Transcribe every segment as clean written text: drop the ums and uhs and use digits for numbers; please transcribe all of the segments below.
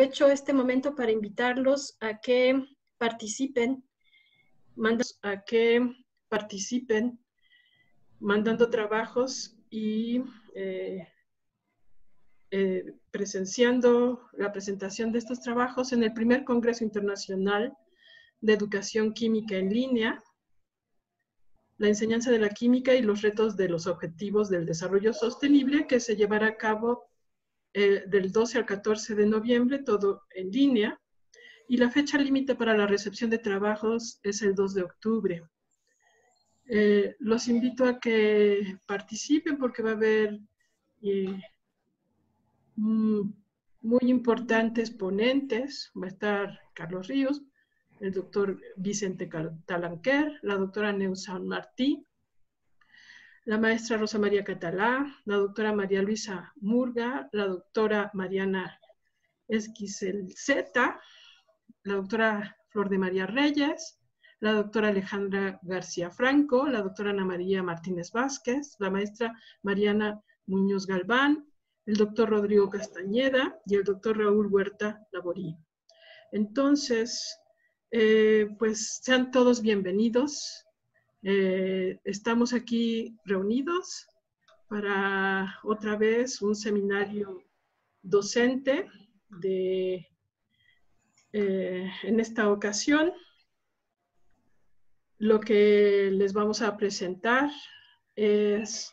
Aprovecho este momento para invitarlos a que participen, mandando trabajos y presenciando la presentación de estos trabajos en el primer Congreso Internacional de Educación Química en Línea, la enseñanza de la química y los retos de los objetivos del desarrollo sostenible, que se llevará a cabo del 12 al 14 de noviembre, todo en línea, y la fecha límite para la recepción de trabajos es el 2 de octubre. Los invito a que participen porque va a haber muy importantes ponentes. Va a estar Carlos Ríos, el doctor Vicente Talanquer, la doctora Neusa Martí, la maestra Rosa María Catalá, la doctora María Luisa Murga, la doctora Mariana Esquizel Z, la doctora Flor de María Reyes, la doctora Alejandra García Franco, la doctora Ana María Martínez Vázquez, la maestra Mariana Muñoz Galván, el doctor Rodrigo Castañeda y el doctor Raúl Huerta Laborí. Entonces, pues sean todos bienvenidos. Estamos aquí reunidos para otra vez un seminario docente de, en esta ocasión. Lo que les vamos a presentar es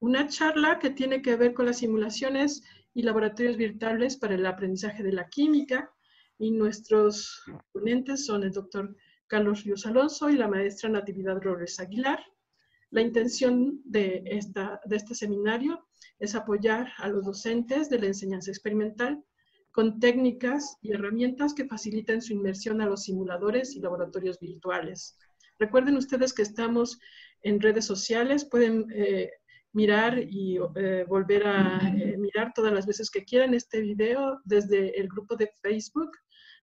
una charla que tiene que ver con las simulaciones y laboratorios virtuales para el aprendizaje de la química. Y nuestros ponentes son el doctor Carlos Ríos Alonso y la maestra Natividad Robles Aguilar. La intención de este seminario es apoyar a los docentes de la enseñanza experimental con técnicas y herramientas que faciliten su inmersión a los simuladores y laboratorios virtuales. Recuerden ustedes que estamos en redes sociales, pueden mirar y volver a mirar todas las veces que quieran este video desde el grupo de Facebook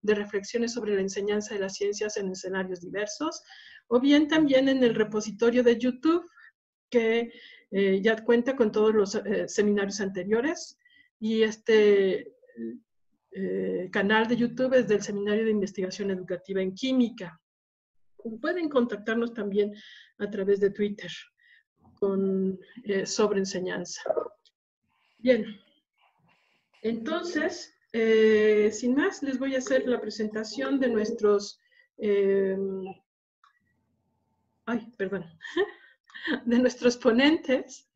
de reflexiones sobre la enseñanza de las ciencias en escenarios diversos, o bien también en el repositorio de YouTube que ya cuenta con todos los seminarios anteriores, y este canal de YouTube es del Seminario de Investigación Educativa en Química. Pueden contactarnos también a través de Twitter sobre enseñanza. Bien, entonces, sin más, les voy a hacer la presentación de nuestros, de nuestros ponentes.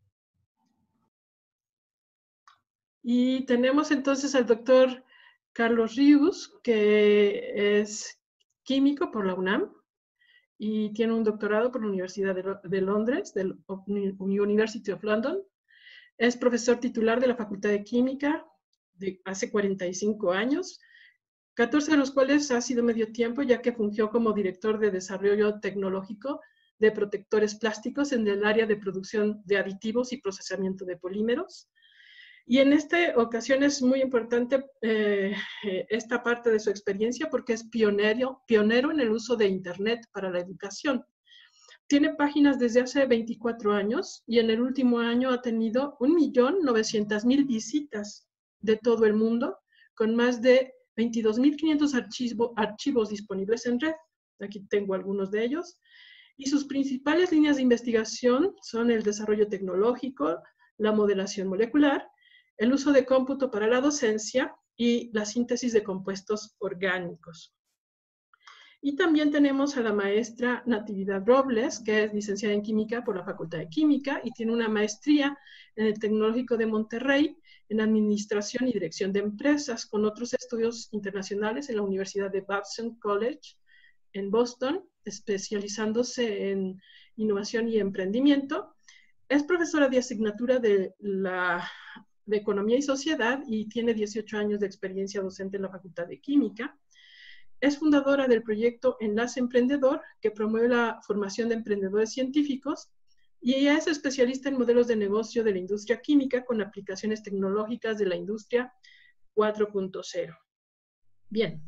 Y tenemos entonces al doctor Carlos Ríos, que es químico por la UNAM y tiene un doctorado por la Universidad de Londres, del University of London. Es profesor titular de la Facultad de Química de hace 45 años, 14 de los cuales ha sido medio tiempo, ya que fungió como director de desarrollo tecnológico de protectores plásticos en el área de producción de aditivos y procesamiento de polímeros. Y en esta ocasión es muy importante esta parte de su experiencia porque es pionero en el uso de Internet para la educación. Tiene páginas desde hace 24 años y en el último año ha tenido 1.900.000 visitas de todo el mundo, con más de 22.500 archivos disponibles en red. Aquí tengo algunos de ellos. Y sus principales líneas de investigación son el desarrollo tecnológico, la modelación molecular, el uso de cómputo para la docencia y la síntesis de compuestos orgánicos. Y también tenemos a la maestra Natividad Robles, que es licenciada en Química por la Facultad de Química y tiene una maestría en el Tecnológico de Monterrey en Administración y Dirección de Empresas, con otros estudios internacionales en la Universidad de Babson College en Boston, especializándose en innovación y emprendimiento. Es profesora de asignatura de Economía y Sociedad y tiene 18 años de experiencia docente en la Facultad de Química. Es fundadora del proyecto Enlace Emprendedor, que promueve la formación de emprendedores científicos, y ella es especialista en modelos de negocio de la industria química con aplicaciones tecnológicas de la industria 4.0. Bien,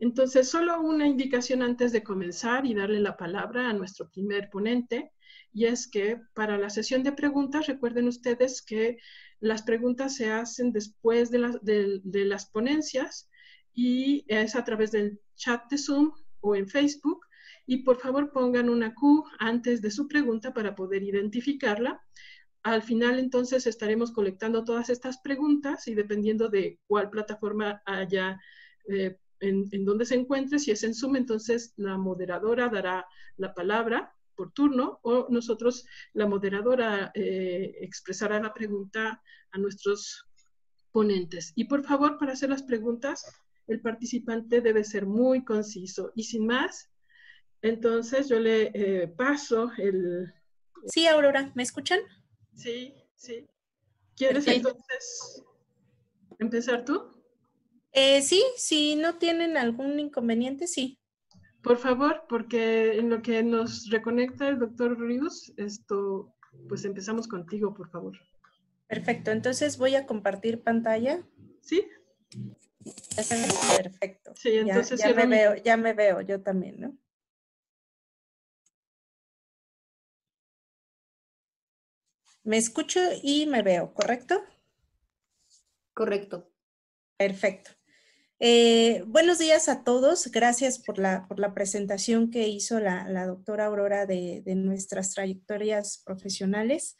entonces solo una indicación antes de comenzar y darle la palabra a nuestro primer ponente, y es que para la sesión de preguntas recuerden ustedes que las preguntas se hacen después de las ponencias y es a través del chat de Zoom o en Facebook. Y por favor pongan una Q antes de su pregunta para poder identificarla. Al final entonces estaremos colectando todas estas preguntas y dependiendo de cuál plataforma haya en donde se encuentre, si es en Zoom, entonces la moderadora dará la palabra por turno o nosotros, la moderadora, expresará la pregunta a nuestros ponentes. Y por favor, para hacer las preguntas, el participante debe ser muy conciso. Y sin más, entonces yo le paso el... Sí, Aurora, ¿me escuchan? Sí, sí. ¿Quieres entonces empezar tú? Sí, si no tienen algún inconveniente, sí. Por favor, porque en lo que nos reconecta el doctor Ríos, pues empezamos contigo, por favor. Perfecto, entonces voy a compartir pantalla. Sí. Perfecto. Sí, entonces ya, ya me veo yo también, ¿no? Me escucho y me veo, ¿correcto? Correcto. Perfecto. Buenos días a todos. Gracias por la presentación que hizo la doctora Aurora de nuestras trayectorias profesionales.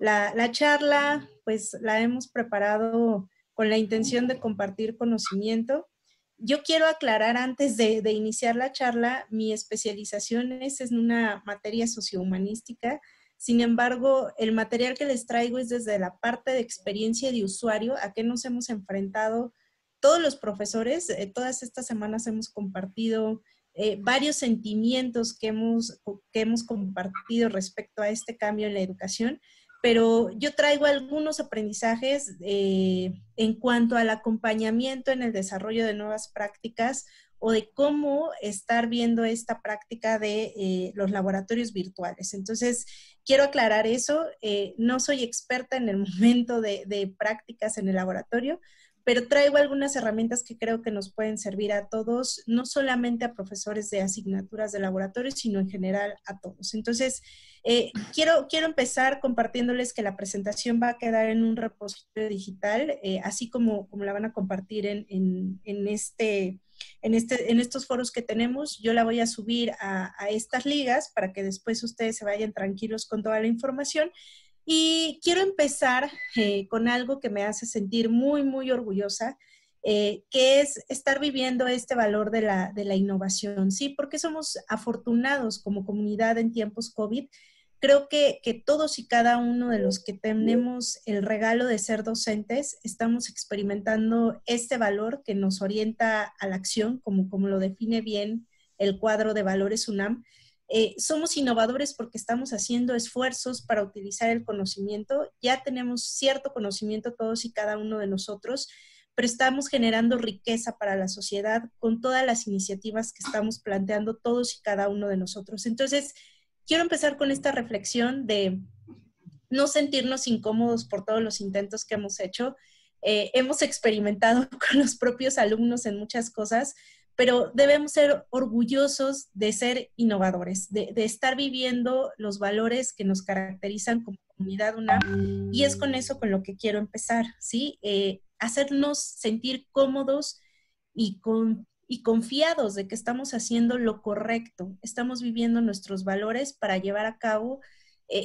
La charla, pues, la hemos preparado con la intención de compartir conocimiento. Yo quiero aclarar antes de iniciar la charla, mi especialización es en una materia sociohumanística. Sin embargo, el material que les traigo es desde la parte de experiencia de usuario, a qué nos hemos enfrentado todos los profesores. Todas estas semanas hemos compartido varios sentimientos que hemos compartido respecto a este cambio en la educación, pero yo traigo algunos aprendizajes en cuanto al acompañamiento en el desarrollo de nuevas prácticas o de cómo estar viendo esta práctica de los laboratorios virtuales. Entonces, quiero aclarar eso. No soy experta en el momento de prácticas en el laboratorio, pero traigo algunas herramientas que creo que nos pueden servir a todos, no solamente a profesores de asignaturas de laboratorio, sino en general a todos. Entonces, quiero empezar compartiéndoles que la presentación va a quedar en un repositorio digital, así como la van a compartir en estos foros que tenemos. Yo la voy a subir a estas ligas para que después ustedes se vayan tranquilos con toda la información. Y quiero empezar con algo que me hace sentir muy, muy orgullosa, que es estar viviendo este valor de la innovación, ¿sí? Porque somos afortunados como comunidad en tiempos COVID. Creo que todos y cada uno de los que tenemos el regalo de ser docentes estamos experimentando este valor que nos orienta a la acción, como lo define bien el cuadro de valores UNAM. Somos innovadores porque estamos haciendo esfuerzos para utilizar el conocimiento. Ya tenemos cierto conocimiento todos y cada uno de nosotros, pero estamos generando riqueza para la sociedad con todas las iniciativas que estamos planteando todos y cada uno de nosotros. Entonces, quiero empezar con esta reflexión de no sentirnos incómodos por todos los intentos que hemos hecho. Hemos experimentado con los propios alumnos en muchas cosas, pero debemos ser orgullosos de ser innovadores, de estar viviendo los valores que nos caracterizan como comunidad UNAM. Y es con eso con lo que quiero empezar, ¿sí? Hacernos sentir cómodos y confiados de que estamos haciendo lo correcto, estamos viviendo nuestros valores para llevar a cabo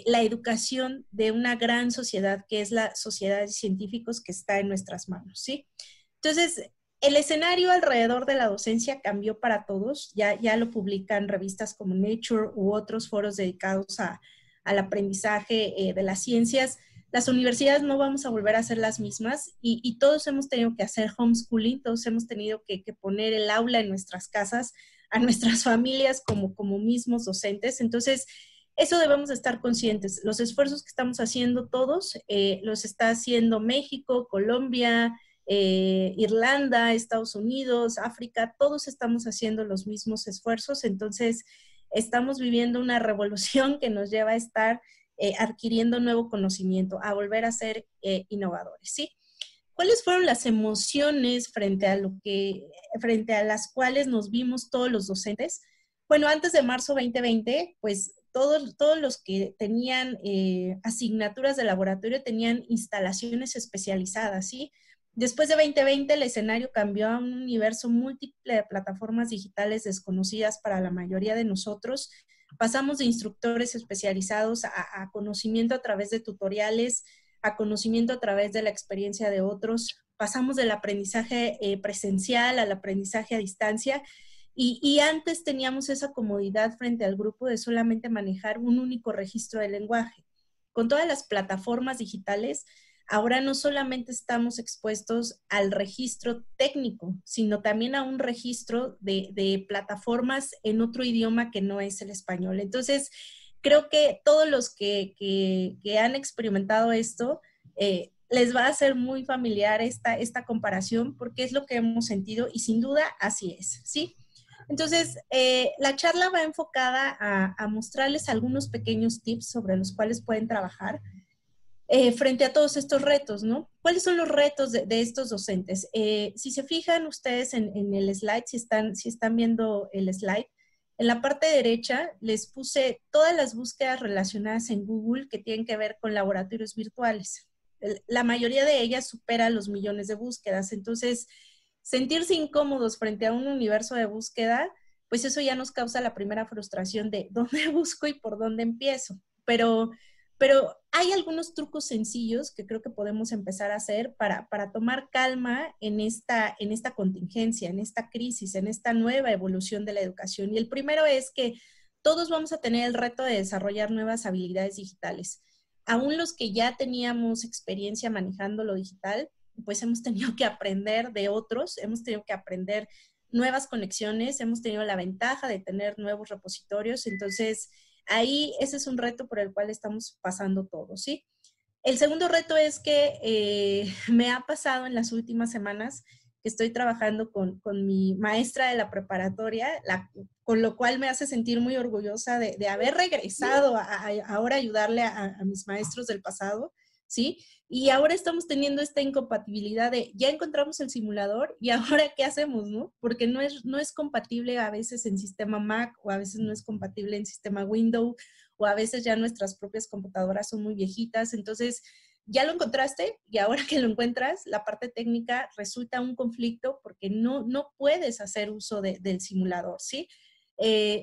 la educación de una gran sociedad que es la sociedad de científicos que está en nuestras manos, ¿sí? Entonces, el escenario alrededor de la docencia cambió para todos, ya lo publican revistas como Nature u otros foros dedicados al aprendizaje de las ciencias. Las universidades no vamos a volver a ser las mismas y todos hemos tenido que hacer homeschooling, todos hemos tenido que poner el aula en nuestras casas, a nuestras familias como mismos docentes. Entonces, eso debemos estar conscientes. Los esfuerzos que estamos haciendo todos, los está haciendo México, Colombia, Irlanda, Estados Unidos, África, todos estamos haciendo los mismos esfuerzos. Entonces, estamos viviendo una revolución que nos lleva a estar adquiriendo nuevo conocimiento, a volver a ser innovadores, ¿sí? ¿Cuáles fueron las emociones frente a las cuales nos vimos todos los docentes? Bueno, antes de marzo 2020, pues todos los que tenían asignaturas de laboratorio tenían instalaciones especializadas, ¿sí? Después de 2020, el escenario cambió a un universo múltiple de plataformas digitales desconocidas para la mayoría de nosotros. Pasamos de instructores especializados a conocimiento a través de tutoriales, a conocimiento a través de la experiencia de otros. Pasamos del aprendizaje presencial al aprendizaje a distancia. Y antes teníamos esa comodidad frente al grupo de solamente manejar un único registro de lenguaje. Con todas las plataformas digitales, ahora no solamente estamos expuestos al registro técnico, sino también a un registro de plataformas en otro idioma que no es el español. Entonces, creo que todos los que han experimentado esto, les va a ser muy familiar esta comparación, porque es lo que hemos sentido y sin duda así es, ¿sí? Entonces, la charla va enfocada a mostrarles algunos pequeños tips sobre los cuales pueden trabajar frente a todos estos retos, ¿no? ¿Cuáles son los retos de estos docentes? Si se fijan ustedes en el slide, si están viendo el slide, en la parte derecha les puse todas las búsquedas relacionadas en Google que tienen que ver con laboratorios virtuales. La mayoría de ellas supera los millones de búsquedas, entonces sentirse incómodos frente a un universo de búsqueda, pues eso ya nos causa la primera frustración de dónde busco y por dónde empiezo. Pero hay algunos trucos sencillos que creo que podemos empezar a hacer para tomar calma en esta contingencia, en esta crisis, en esta nueva evolución de la educación. Y el primero es que todos vamos a tener el reto de desarrollar nuevas habilidades digitales. Aún los que ya teníamos experiencia manejando lo digital, pues hemos tenido que aprender de otros, hemos tenido que aprender nuevas conexiones, hemos tenido la ventaja de tener nuevos repositorios. Entonces, ahí ese es un reto por el cual estamos pasando todos, ¿sí? El segundo reto es que me ha pasado en las últimas semanas que estoy trabajando con mi maestra de la preparatoria, con lo cual me hace sentir muy orgullosa de haber regresado ahora ayudarle a mis maestros del pasado, ¿sí? Y ahora estamos teniendo esta incompatibilidad de ya encontramos el simulador y ahora ¿qué hacemos, no? Porque no es compatible a veces en sistema Mac o a veces no es compatible en sistema Windows o a veces ya nuestras propias computadoras son muy viejitas. Entonces, ya lo encontraste y ahora que lo encuentras, la parte técnica resulta un conflicto porque no puedes hacer uso del simulador, ¿sí?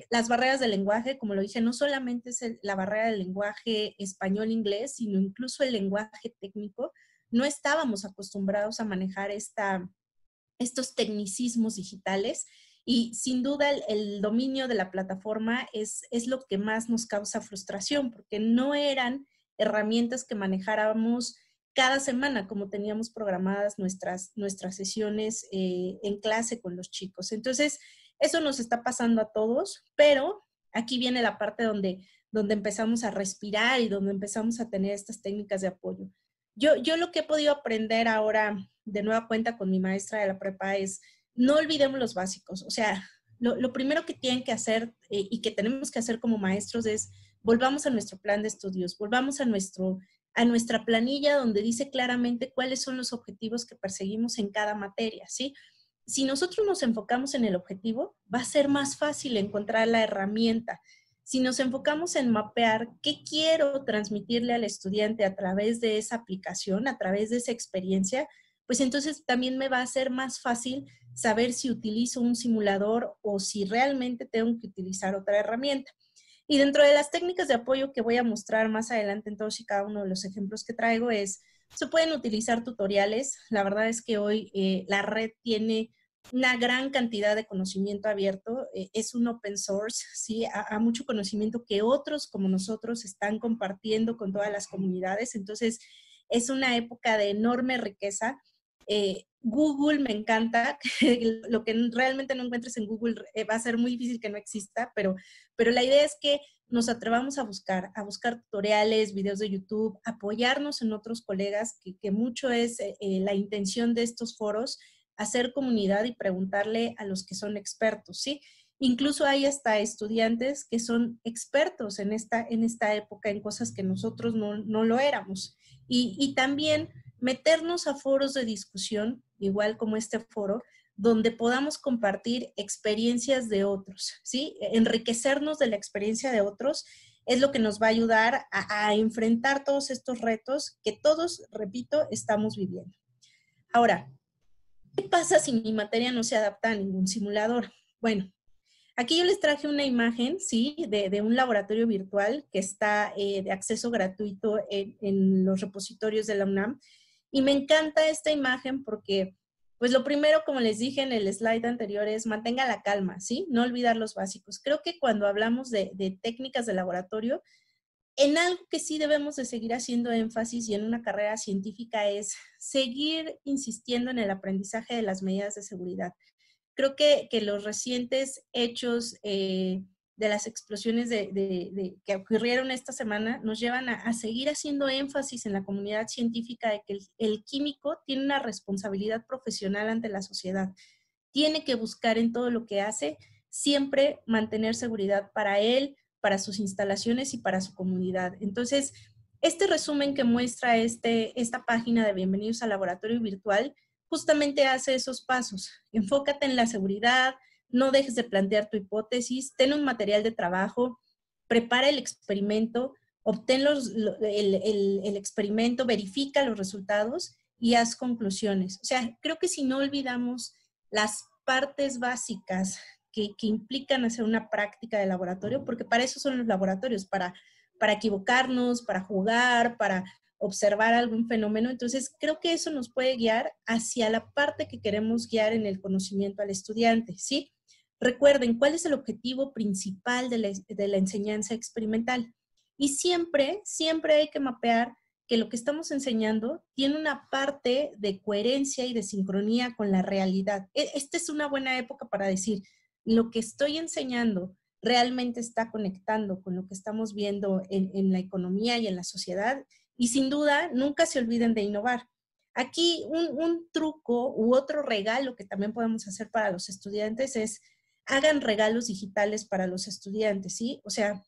Las barreras del lenguaje, como lo dije, no solamente es la barrera del lenguaje español-inglés, sino incluso el lenguaje técnico. No estábamos acostumbrados a manejar estos tecnicismos digitales y sin duda el dominio de la plataforma es lo que más nos causa frustración porque no eran herramientas que manejáramos cada semana como teníamos programadas nuestras sesiones en clase con los chicos. Entonces, eso nos está pasando a todos, pero aquí viene la parte donde empezamos a respirar y donde empezamos a tener estas técnicas de apoyo. Yo lo que he podido aprender ahora de nueva cuenta con mi maestra de la prepa es no olvidemos los básicos. O sea, lo primero que tienen que hacer y que tenemos que hacer como maestros es volvamos a nuestro plan de estudios, volvamos a nuestra planilla donde dice claramente cuáles son los objetivos que perseguimos en cada materia, ¿sí? Si nosotros nos enfocamos en el objetivo, va a ser más fácil encontrar la herramienta. Si nos enfocamos en mapear qué quiero transmitirle al estudiante a través de esa aplicación, a través de esa experiencia, pues entonces también me va a ser más fácil saber si utilizo un simulador o si realmente tengo que utilizar otra herramienta. Y dentro de las técnicas de apoyo que voy a mostrar más adelante en todos y cada uno de los ejemplos que traigo es se pueden utilizar tutoriales. La verdad es que hoy la red tiene una gran cantidad de conocimiento abierto. Es un open source, ¿sí? Hay mucho conocimiento que otros como nosotros están compartiendo con todas las comunidades. Entonces, es una época de enorme riqueza. Google me encanta. Lo que realmente no encuentres en Google va a ser muy difícil que no exista, pero la idea es que nos atrevamos a buscar tutoriales, videos de YouTube, apoyarnos en otros colegas, que mucho es la intención de estos foros, hacer comunidad y preguntarle a los que son expertos, ¿sí? Incluso hay hasta estudiantes que son expertos en esta época en cosas que nosotros no lo éramos. Y también meternos a foros de discusión, igual como este foro, donde podamos compartir experiencias de otros, ¿sí? Enriquecernos de la experiencia de otros es lo que nos va a ayudar a enfrentar todos estos retos que todos, repito, estamos viviendo. Ahora, ¿qué pasa si mi materia no se adapta a ningún simulador? Bueno, aquí yo les traje una imagen, sí, de un laboratorio virtual que está de acceso gratuito en los repositorios de la UNAM. Y me encanta esta imagen porque, pues lo primero, como les dije en el slide anterior, es mantenga la calma, ¿sí? No olvidar los básicos. Creo que cuando hablamos de técnicas de laboratorio, en algo que sí debemos de seguir haciendo énfasis y en una carrera científica es seguir insistiendo en el aprendizaje de las medidas de seguridad. Creo que los recientes hechos de las explosiones que ocurrieron esta semana nos llevan a seguir haciendo énfasis en la comunidad científica de que el químico tiene una responsabilidad profesional ante la sociedad. Tiene que buscar en todo lo que hace siempre mantener seguridad para él, para sus instalaciones y para su comunidad. Entonces, este resumen que muestra esta página de Bienvenidos al Laboratorio Virtual justamente hace esos pasos. Enfócate en la seguridad, no dejes de plantear tu hipótesis, ten un material de trabajo, prepara el experimento, obtén el experimento, verifica los resultados y haz conclusiones. O sea, creo que si no olvidamos las partes básicas que implican hacer una práctica de laboratorio, porque para eso son los laboratorios, para equivocarnos, para jugar, para observar algún fenómeno. Entonces, creo que eso nos puede guiar hacia la parte que queremos guiar en el conocimiento al estudiante, ¿sí? Recuerden, ¿cuál es el objetivo principal de la enseñanza experimental? Y siempre, siempre hay que mapear que lo que estamos enseñando tiene una parte de coherencia y de sincronía con la realidad. Esta es una buena época para decir, lo que estoy enseñando realmente está conectando con lo que estamos viendo en la economía y en la sociedad. Y sin duda, nunca se olviden de innovar. Aquí un truco u otro regalo que también podemos hacer para los estudiantes es hagan regalos digitales para los estudiantes, ¿sí? O sea,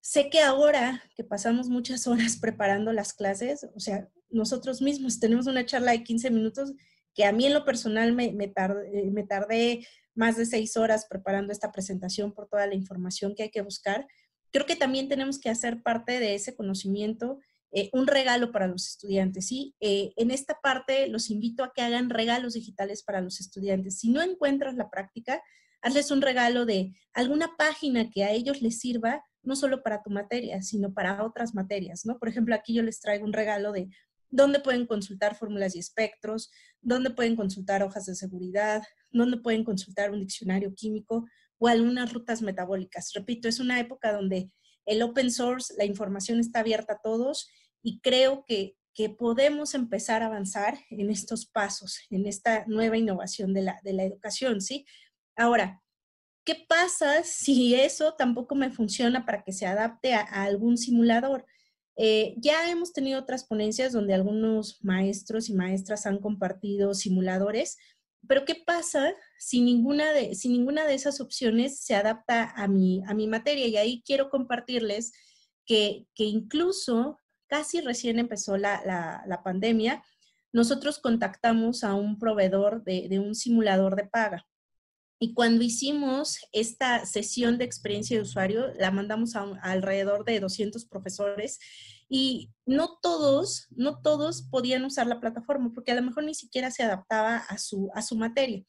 sé que ahora que pasamos muchas horas preparando las clases, o sea, nosotros mismos tenemos una charla de 15 minutos que a mí en lo personal me tardé más de 6 horas preparando esta presentación por toda la información que hay que buscar. Creo que también tenemos que hacer parte de ese conocimiento un regalo para los estudiantes, ¿sí? En esta parte los invito a que hagan regalos digitales para los estudiantes. Si no encuentras la práctica, hazles un regalo de alguna página que a ellos les sirva, no solo para tu materia, sino para otras materias, ¿no? Por ejemplo, aquí yo les traigo un regalo de dónde pueden consultar fórmulas y espectros, dónde pueden consultar hojas de seguridad, dónde pueden consultar un diccionario químico o algunas rutas metabólicas. Repito, es una época donde el open source, la información está abierta a todos. Y creo que podemos empezar a avanzar en estos pasos, en esta nueva innovación de la educación, ¿sí? Ahora, ¿qué pasa si eso tampoco me funciona para que se adapte a algún simulador? Ya hemos tenido otras ponencias donde algunos maestros y maestras han compartido simuladores, pero ¿qué pasa si ninguna de esas opciones se adapta a mi materia? Y ahí quiero compartirles que incluso casi recién empezó la pandemia, nosotros contactamos a un proveedor de un simulador de paga. Y cuando hicimos esta sesión de experiencia de usuario, la mandamos a alrededor de 200 profesores y no todos podían usar la plataforma porque a lo mejor ni siquiera se adaptaba a su materia.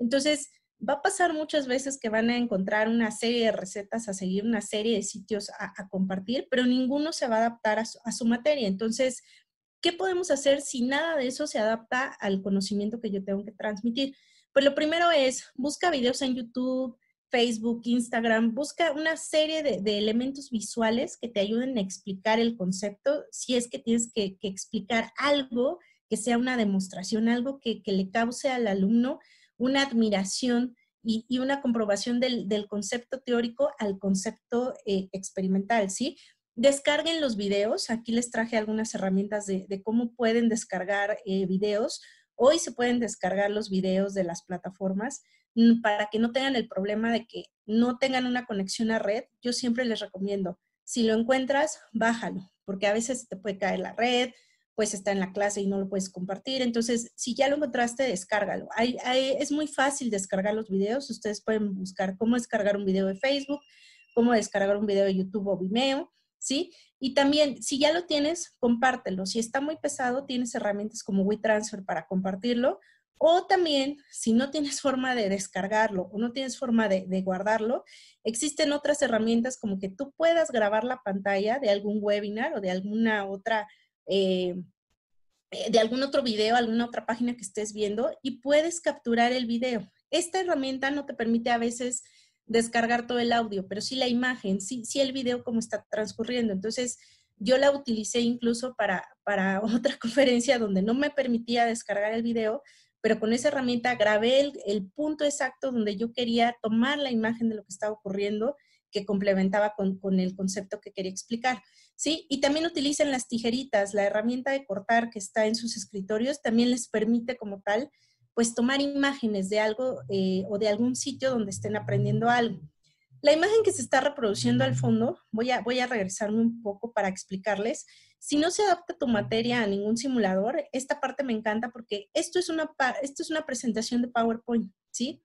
Entonces, va a pasar muchas veces que van a encontrar una serie de recetas a seguir, una serie de sitios a compartir, pero ninguno se va a adaptar a su materia. Entonces, ¿qué podemos hacer si nada de eso se adapta al conocimiento que yo tengo que transmitir? Pues lo primero es, busca videos en YouTube, Facebook, Instagram, busca una serie de elementos visuales que te ayuden a explicar el concepto, si es que tienes que explicar algo que sea una demostración, algo que le cause al alumno una admiración y una comprobación del concepto teórico al concepto experimental, ¿sí? Descarguen los videos. Aquí les traje algunas herramientas de cómo pueden descargar videos. Hoy se pueden descargar los videos de las plataformas para que no tengan el problema de que no tengan una conexión a red. Yo siempre les recomiendo, si lo encuentras, bájalo, porque a veces te puede caer la red, pues está en la clase y no lo puedes compartir. Entonces, si ya lo encontraste, descárgalo. Es muy fácil descargar los videos. Ustedes pueden buscar cómo descargar un video de Facebook, cómo descargar un video de YouTube o Vimeo. ¿sí? Y también, si ya lo tienes, compártelo. Si está muy pesado, tienes herramientas como WeTransfer para compartirlo. O también, si no tienes forma de descargarlo o no tienes forma de guardarlo, existen otras herramientas como que tú puedas grabar la pantalla de algún webinar o de alguna otra, de algún otro video, alguna otra página que estés viendo y puedes capturar el video. Esta herramienta no te permite a veces descargar todo el audio, pero sí la imagen, sí el video como está transcurriendo. Entonces, yo la utilicé incluso para otra conferencia donde no me permitía descargar el video, pero con esa herramienta grabé el punto exacto donde yo quería tomar la imagen de lo que estaba ocurriendo, que complementaba con el concepto que quería explicar, ¿sí? Y también utilizan las tijeritas, la herramienta de cortar que está en sus escritorios, también les permite como tal, pues tomar imágenes de algo o de algún sitio donde estén aprendiendo algo. La imagen que se está reproduciendo al fondo, voy a regresarme un poco para explicarles. Si no se adapta tu materia a ningún simulador, esta parte me encanta porque esto es una presentación de PowerPoint, ¿sí?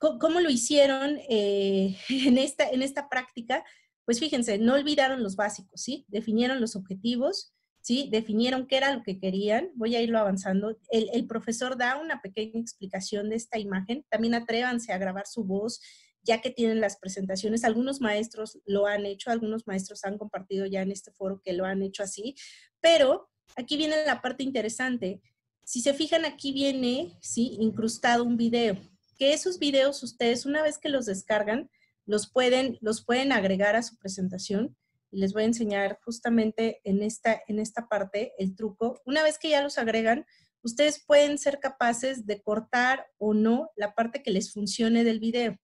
¿Cómo lo hicieron en esta práctica? Pues fíjense, no olvidaron los básicos, ¿sí? Definieron los objetivos, ¿sí? Definieron qué era lo que querían. Voy a irlo avanzando. El profesor da una pequeña explicación de esta imagen. También atrévanse a grabar su voz, ya que tienen las presentaciones. Algunos maestros lo han hecho, algunos maestros han compartido ya en este foro que lo han hecho así, pero aquí viene la parte interesante. Si se fijan, aquí viene, ¿sí?, incrustado un video, que esos videos ustedes, una vez que los descargan, los pueden agregar a su presentación. Les voy a enseñar justamente en esta parte el truco. Una vez que ya los agregan, ustedes pueden ser capaces de cortar o no la parte que les funcione del video,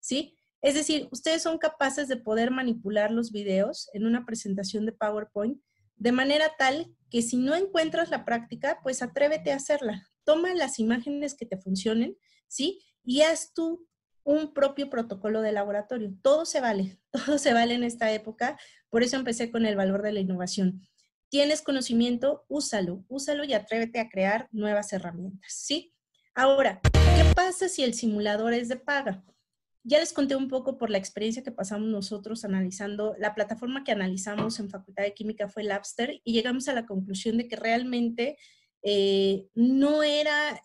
¿sí? Es decir, ustedes son capaces de poder manipular los videos en una presentación de PowerPoint de manera tal que si no encuentras la práctica, pues atrévete a hacerla. Toma las imágenes que te funcionen, ¿sí? Y haz tú un propio protocolo de laboratorio. Todo se vale en esta época. Por eso empecé con el valor de la innovación. Tienes conocimiento, úsalo y atrévete a crear nuevas herramientas, ¿sí? Ahora, ¿qué pasa si el simulador es de paga? Ya les conté un poco por la experiencia que pasamos nosotros analizando, la plataforma que analizamos en Facultad de Química fue Labster y llegamos a la conclusión de que realmente no era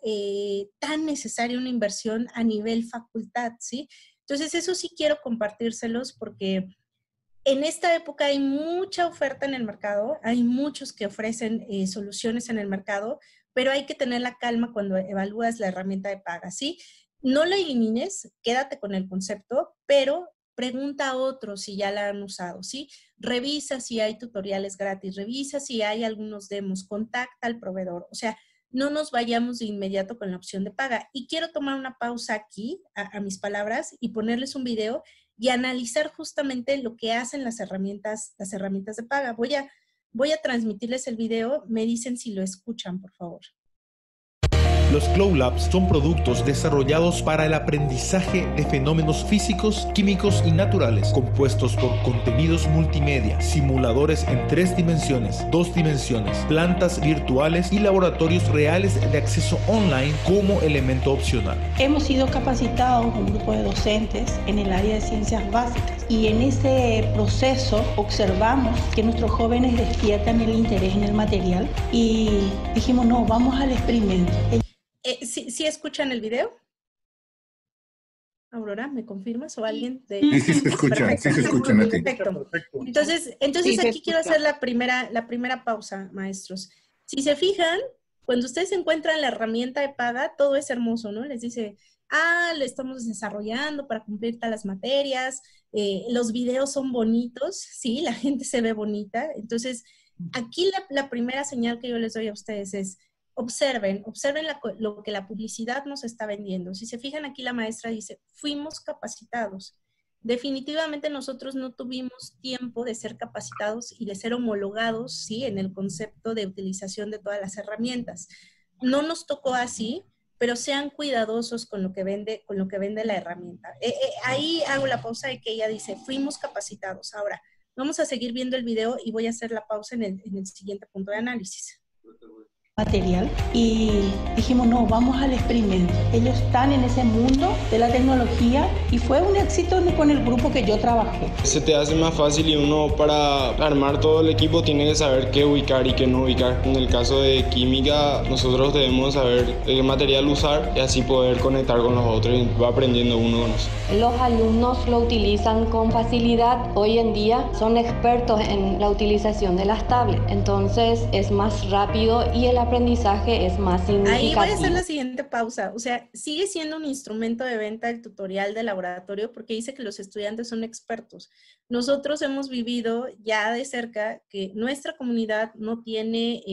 tan necesaria una inversión a nivel facultad, ¿sí? Entonces eso sí quiero compartírselos porque en esta época hay mucha oferta en el mercado, hay muchos que ofrecen soluciones en el mercado, pero hay que tener la calma cuando evalúas la herramienta de paga, ¿sí? No la elimines, quédate con el concepto, pero pregunta a otros si ya la han usado, ¿sí? Revisa si hay tutoriales gratis, revisa si hay algunos demos, contacta al proveedor. O sea, no nos vayamos de inmediato con la opción de paga. Y quiero tomar una pausa aquí a mis palabras y ponerles un video y analizar justamente lo que hacen las herramientas de paga. Voy a transmitirles el video, me dicen si lo escuchan, por favor. Los Cloud Labs son productos desarrollados para el aprendizaje de fenómenos físicos, químicos y naturales, compuestos por contenidos multimedia, simuladores en 3 dimensiones, 2 dimensiones, plantas virtuales y laboratorios reales de acceso online como elemento opcional. Hemos sido capacitados un grupo de docentes en el área de ciencias básicas y en ese proceso observamos que nuestros jóvenes despiertan el interés en el material y dijimos, no, vamos al experimento. ¿Sí escuchan el video? Aurora, ¿me confirmas? ¿O alguien? Sí se escucha, sí se escucha. Perfecto. Entonces sí, aquí quiero hacer la primera pausa, maestros. Si se fijan, cuando ustedes encuentran la herramienta de paga, todo es hermoso, ¿no? Les dice, lo estamos desarrollando para cumplir todas las materias, los videos son bonitos, sí, la gente se ve bonita. Entonces, aquí la primera señal que yo les doy a ustedes es, Observen lo que la publicidad nos está vendiendo. Si se fijan aquí, la maestra dice, fuimos capacitados. Definitivamente nosotros no tuvimos tiempo de ser capacitados y de ser homologados, ¿sí?, en el concepto de utilización de todas las herramientas. No nos tocó así, pero sean cuidadosos con lo que vende la herramienta. Ahí hago la pausa de que ella dice, fuimos capacitados. Ahora, vamos a seguir viendo el video y voy a hacer la pausa en el siguiente punto de análisis. material y dijimos, no, vamos al experimento. Ellos están en ese mundo de la tecnología y fue un éxito con el grupo que yo trabajé. Se te hace más fácil y uno para armar todo el equipo tiene que saber qué ubicar y qué no ubicar. En el caso de química, nosotros debemos saber qué material usar y así poder conectar con los otros y va aprendiendo uno con nosotros. Los alumnos lo utilizan con facilidad. Hoy en día son expertos en la utilización de las tablets, entonces es más rápido y el aprendizaje es más significativo. Ahí voy a hacer la siguiente pausa. O sea, sigue siendo un instrumento de venta el tutorial de laboratorio porque dice que los estudiantes son expertos. Nosotros hemos vivido ya de cerca que nuestra comunidad no tiene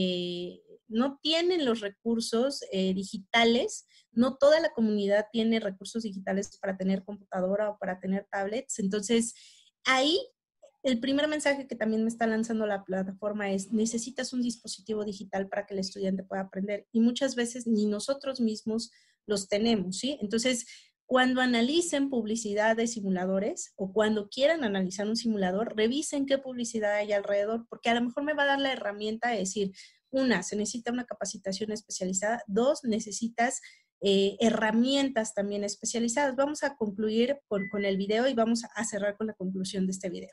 los recursos digitales. No toda la comunidad tiene recursos digitales para tener computadora o para tener tablets. Entonces, ahí el primer mensaje que también me está lanzando la plataforma es, necesitas un dispositivo digital para que el estudiante pueda aprender. Y muchas veces ni nosotros mismos los tenemos, ¿sí? Entonces, cuando analicen publicidad de simuladores o cuando quieran analizar un simulador, revisen qué publicidad hay alrededor, porque a lo mejor me va a dar la herramienta de decir, una, se necesita una capacitación especializada, dos, necesitas herramientas también especializadas. Vamos a concluir con el video y vamos a cerrar con la conclusión de este video.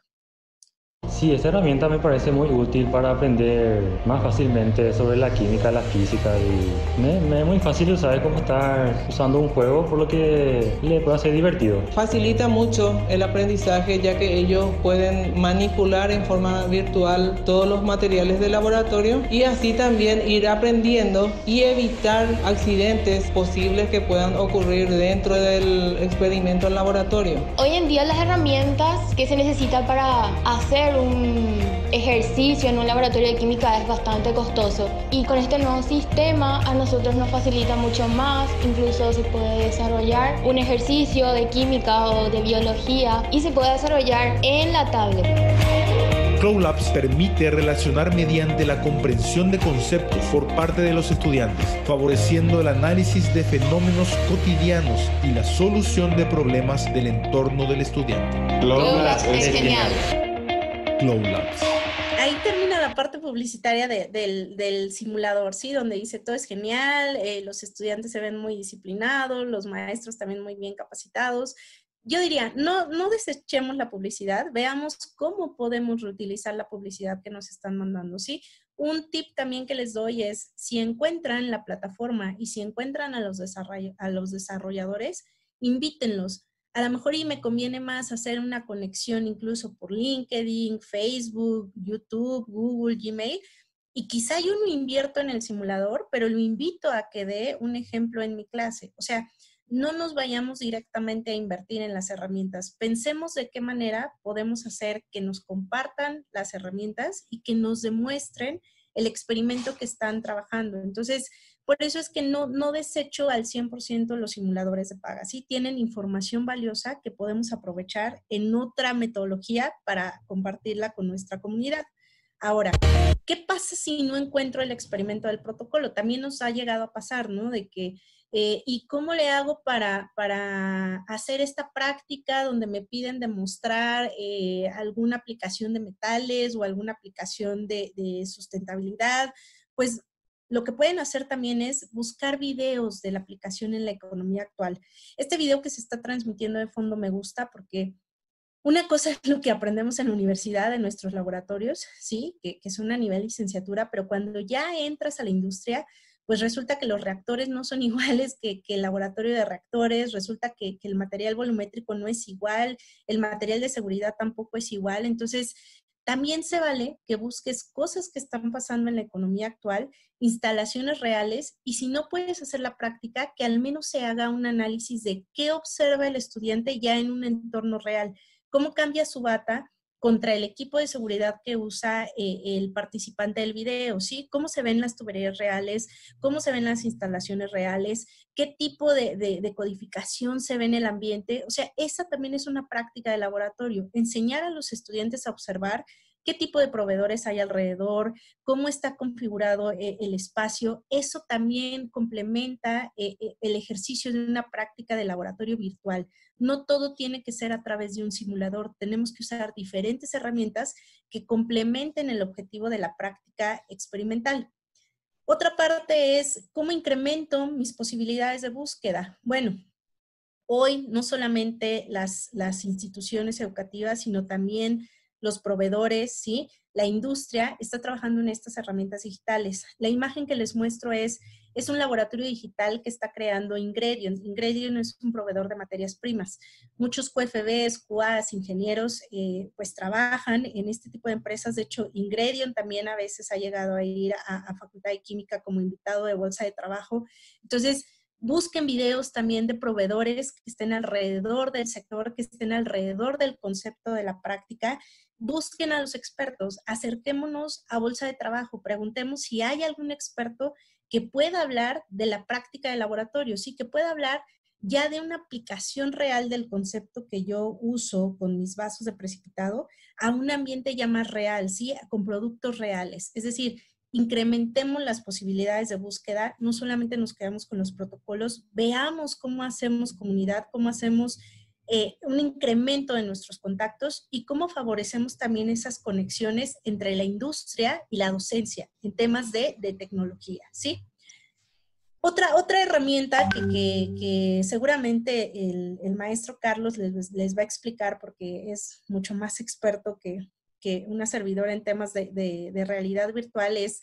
Sí, esta herramienta me parece muy útil para aprender más fácilmente sobre la química, la física y me es muy fácil usar como estar usando un juego, por lo que le puede hacer divertido. Facilita mucho el aprendizaje ya que ellos pueden manipular en forma virtual todos los materiales de laboratorio y así también ir aprendiendo y evitar accidentes posibles que puedan ocurrir dentro del experimento en laboratorio. Hoy en día las herramientas que se necesitan para hacer un ejercicio en un laboratorio de química es bastante costoso y con este nuevo sistema a nosotros nos facilita mucho más, incluso se puede desarrollar un ejercicio de química o de biología y se puede desarrollar en la tablet. CrowLabs permite relacionar mediante la comprensión de conceptos por parte de los estudiantes, favoreciendo el análisis de fenómenos cotidianos y la solución de problemas del entorno del estudiante. CrowLabs es genial. Ahí termina la parte publicitaria del simulador, ¿sí? Donde dice todo es genial, los estudiantes se ven muy disciplinados, los maestros también muy bien capacitados. Yo diría, no desechemos la publicidad, veamos cómo podemos reutilizar la publicidad que nos están mandando, ¿sí? Un tip también que les doy es, si encuentran la plataforma y si encuentran a los desarrolladores, invítenlos. A lo mejor y me conviene más hacer una conexión incluso por LinkedIn, Facebook, YouTube, Google, Gmail. Y quizá yo no invierto en el simulador, pero lo invito a que dé un ejemplo en mi clase. O sea, no nos vayamos directamente a invertir en las herramientas. Pensemos de qué manera podemos hacer que nos compartan las herramientas y que nos demuestren el experimento que están trabajando. Entonces, por eso es que no desecho al 100% los simuladores de paga. Sí tienen información valiosa que podemos aprovechar en otra metodología para compartirla con nuestra comunidad. Ahora, ¿qué pasa si no encuentro el experimento del protocolo? También nos ha llegado a pasar, ¿no? De que, ¿y cómo le hago para hacer esta práctica donde me piden demostrar alguna aplicación de metales o alguna aplicación de sustentabilidad? Pues, lo que pueden hacer también es buscar videos de la aplicación en la economía actual. Este video que se está transmitiendo de fondo me gusta porque una cosa es lo que aprendemos en la universidad, en nuestros laboratorios, ¿sí? Que son a nivel licenciatura, pero cuando ya entras a la industria, pues resulta que los reactores no son iguales que el laboratorio de reactores, resulta que el material volumétrico no es igual, el material de seguridad tampoco es igual, entonces también se vale que busques cosas que están pasando en la economía actual, instalaciones reales, y si no puedes hacer la práctica, que al menos se haga un análisis de qué observa el estudiante ya en un entorno real, cómo cambia su bata contra el equipo de seguridad que usa el participante del video, ¿sí? Cómo se ven las tuberías reales, cómo se ven las instalaciones reales, qué tipo de codificación se ve en el ambiente. O sea, esa también es una práctica de laboratorio, enseñar a los estudiantes a observar qué tipo de proveedores hay alrededor, cómo está configurado el espacio. Eso también complementa el ejercicio de una práctica de laboratorio virtual. No todo tiene que ser a través de un simulador. Tenemos que usar diferentes herramientas que complementen el objetivo de la práctica experimental. Otra parte es cómo incremento mis posibilidades de búsqueda. Bueno, hoy no solamente las instituciones educativas, sino también los proveedores, ¿sí? La industria está trabajando en estas herramientas digitales. La imagen que les muestro es un laboratorio digital que está creando Ingredients. Ingredients es un proveedor de materias primas. Muchos QFBs, QAs, ingenieros, pues trabajan en este tipo de empresas. De hecho, Ingredients también a veces ha llegado a ir a Facultad de Química como invitado de bolsa de trabajo. Entonces, busquen videos también de proveedores que estén alrededor del sector, que estén alrededor del concepto de la práctica. Busquen a los expertos, acerquémonos a bolsa de trabajo, preguntemos si hay algún experto que pueda hablar de la práctica de laboratorio, sí, que pueda hablar ya de una aplicación real del concepto que yo uso con mis vasos de precipitado a un ambiente ya más real, sí, con productos reales. Es decir, incrementemos las posibilidades de búsqueda, no solamente nos quedamos con los protocolos, veamos cómo hacemos comunidad, cómo hacemos un incremento de nuestros contactos y cómo favorecemos también esas conexiones entre la industria y la docencia en temas de tecnología, ¿sí? Otra herramienta que seguramente el maestro Carlos les va a explicar porque es mucho más experto que una servidora en temas de realidad virtual es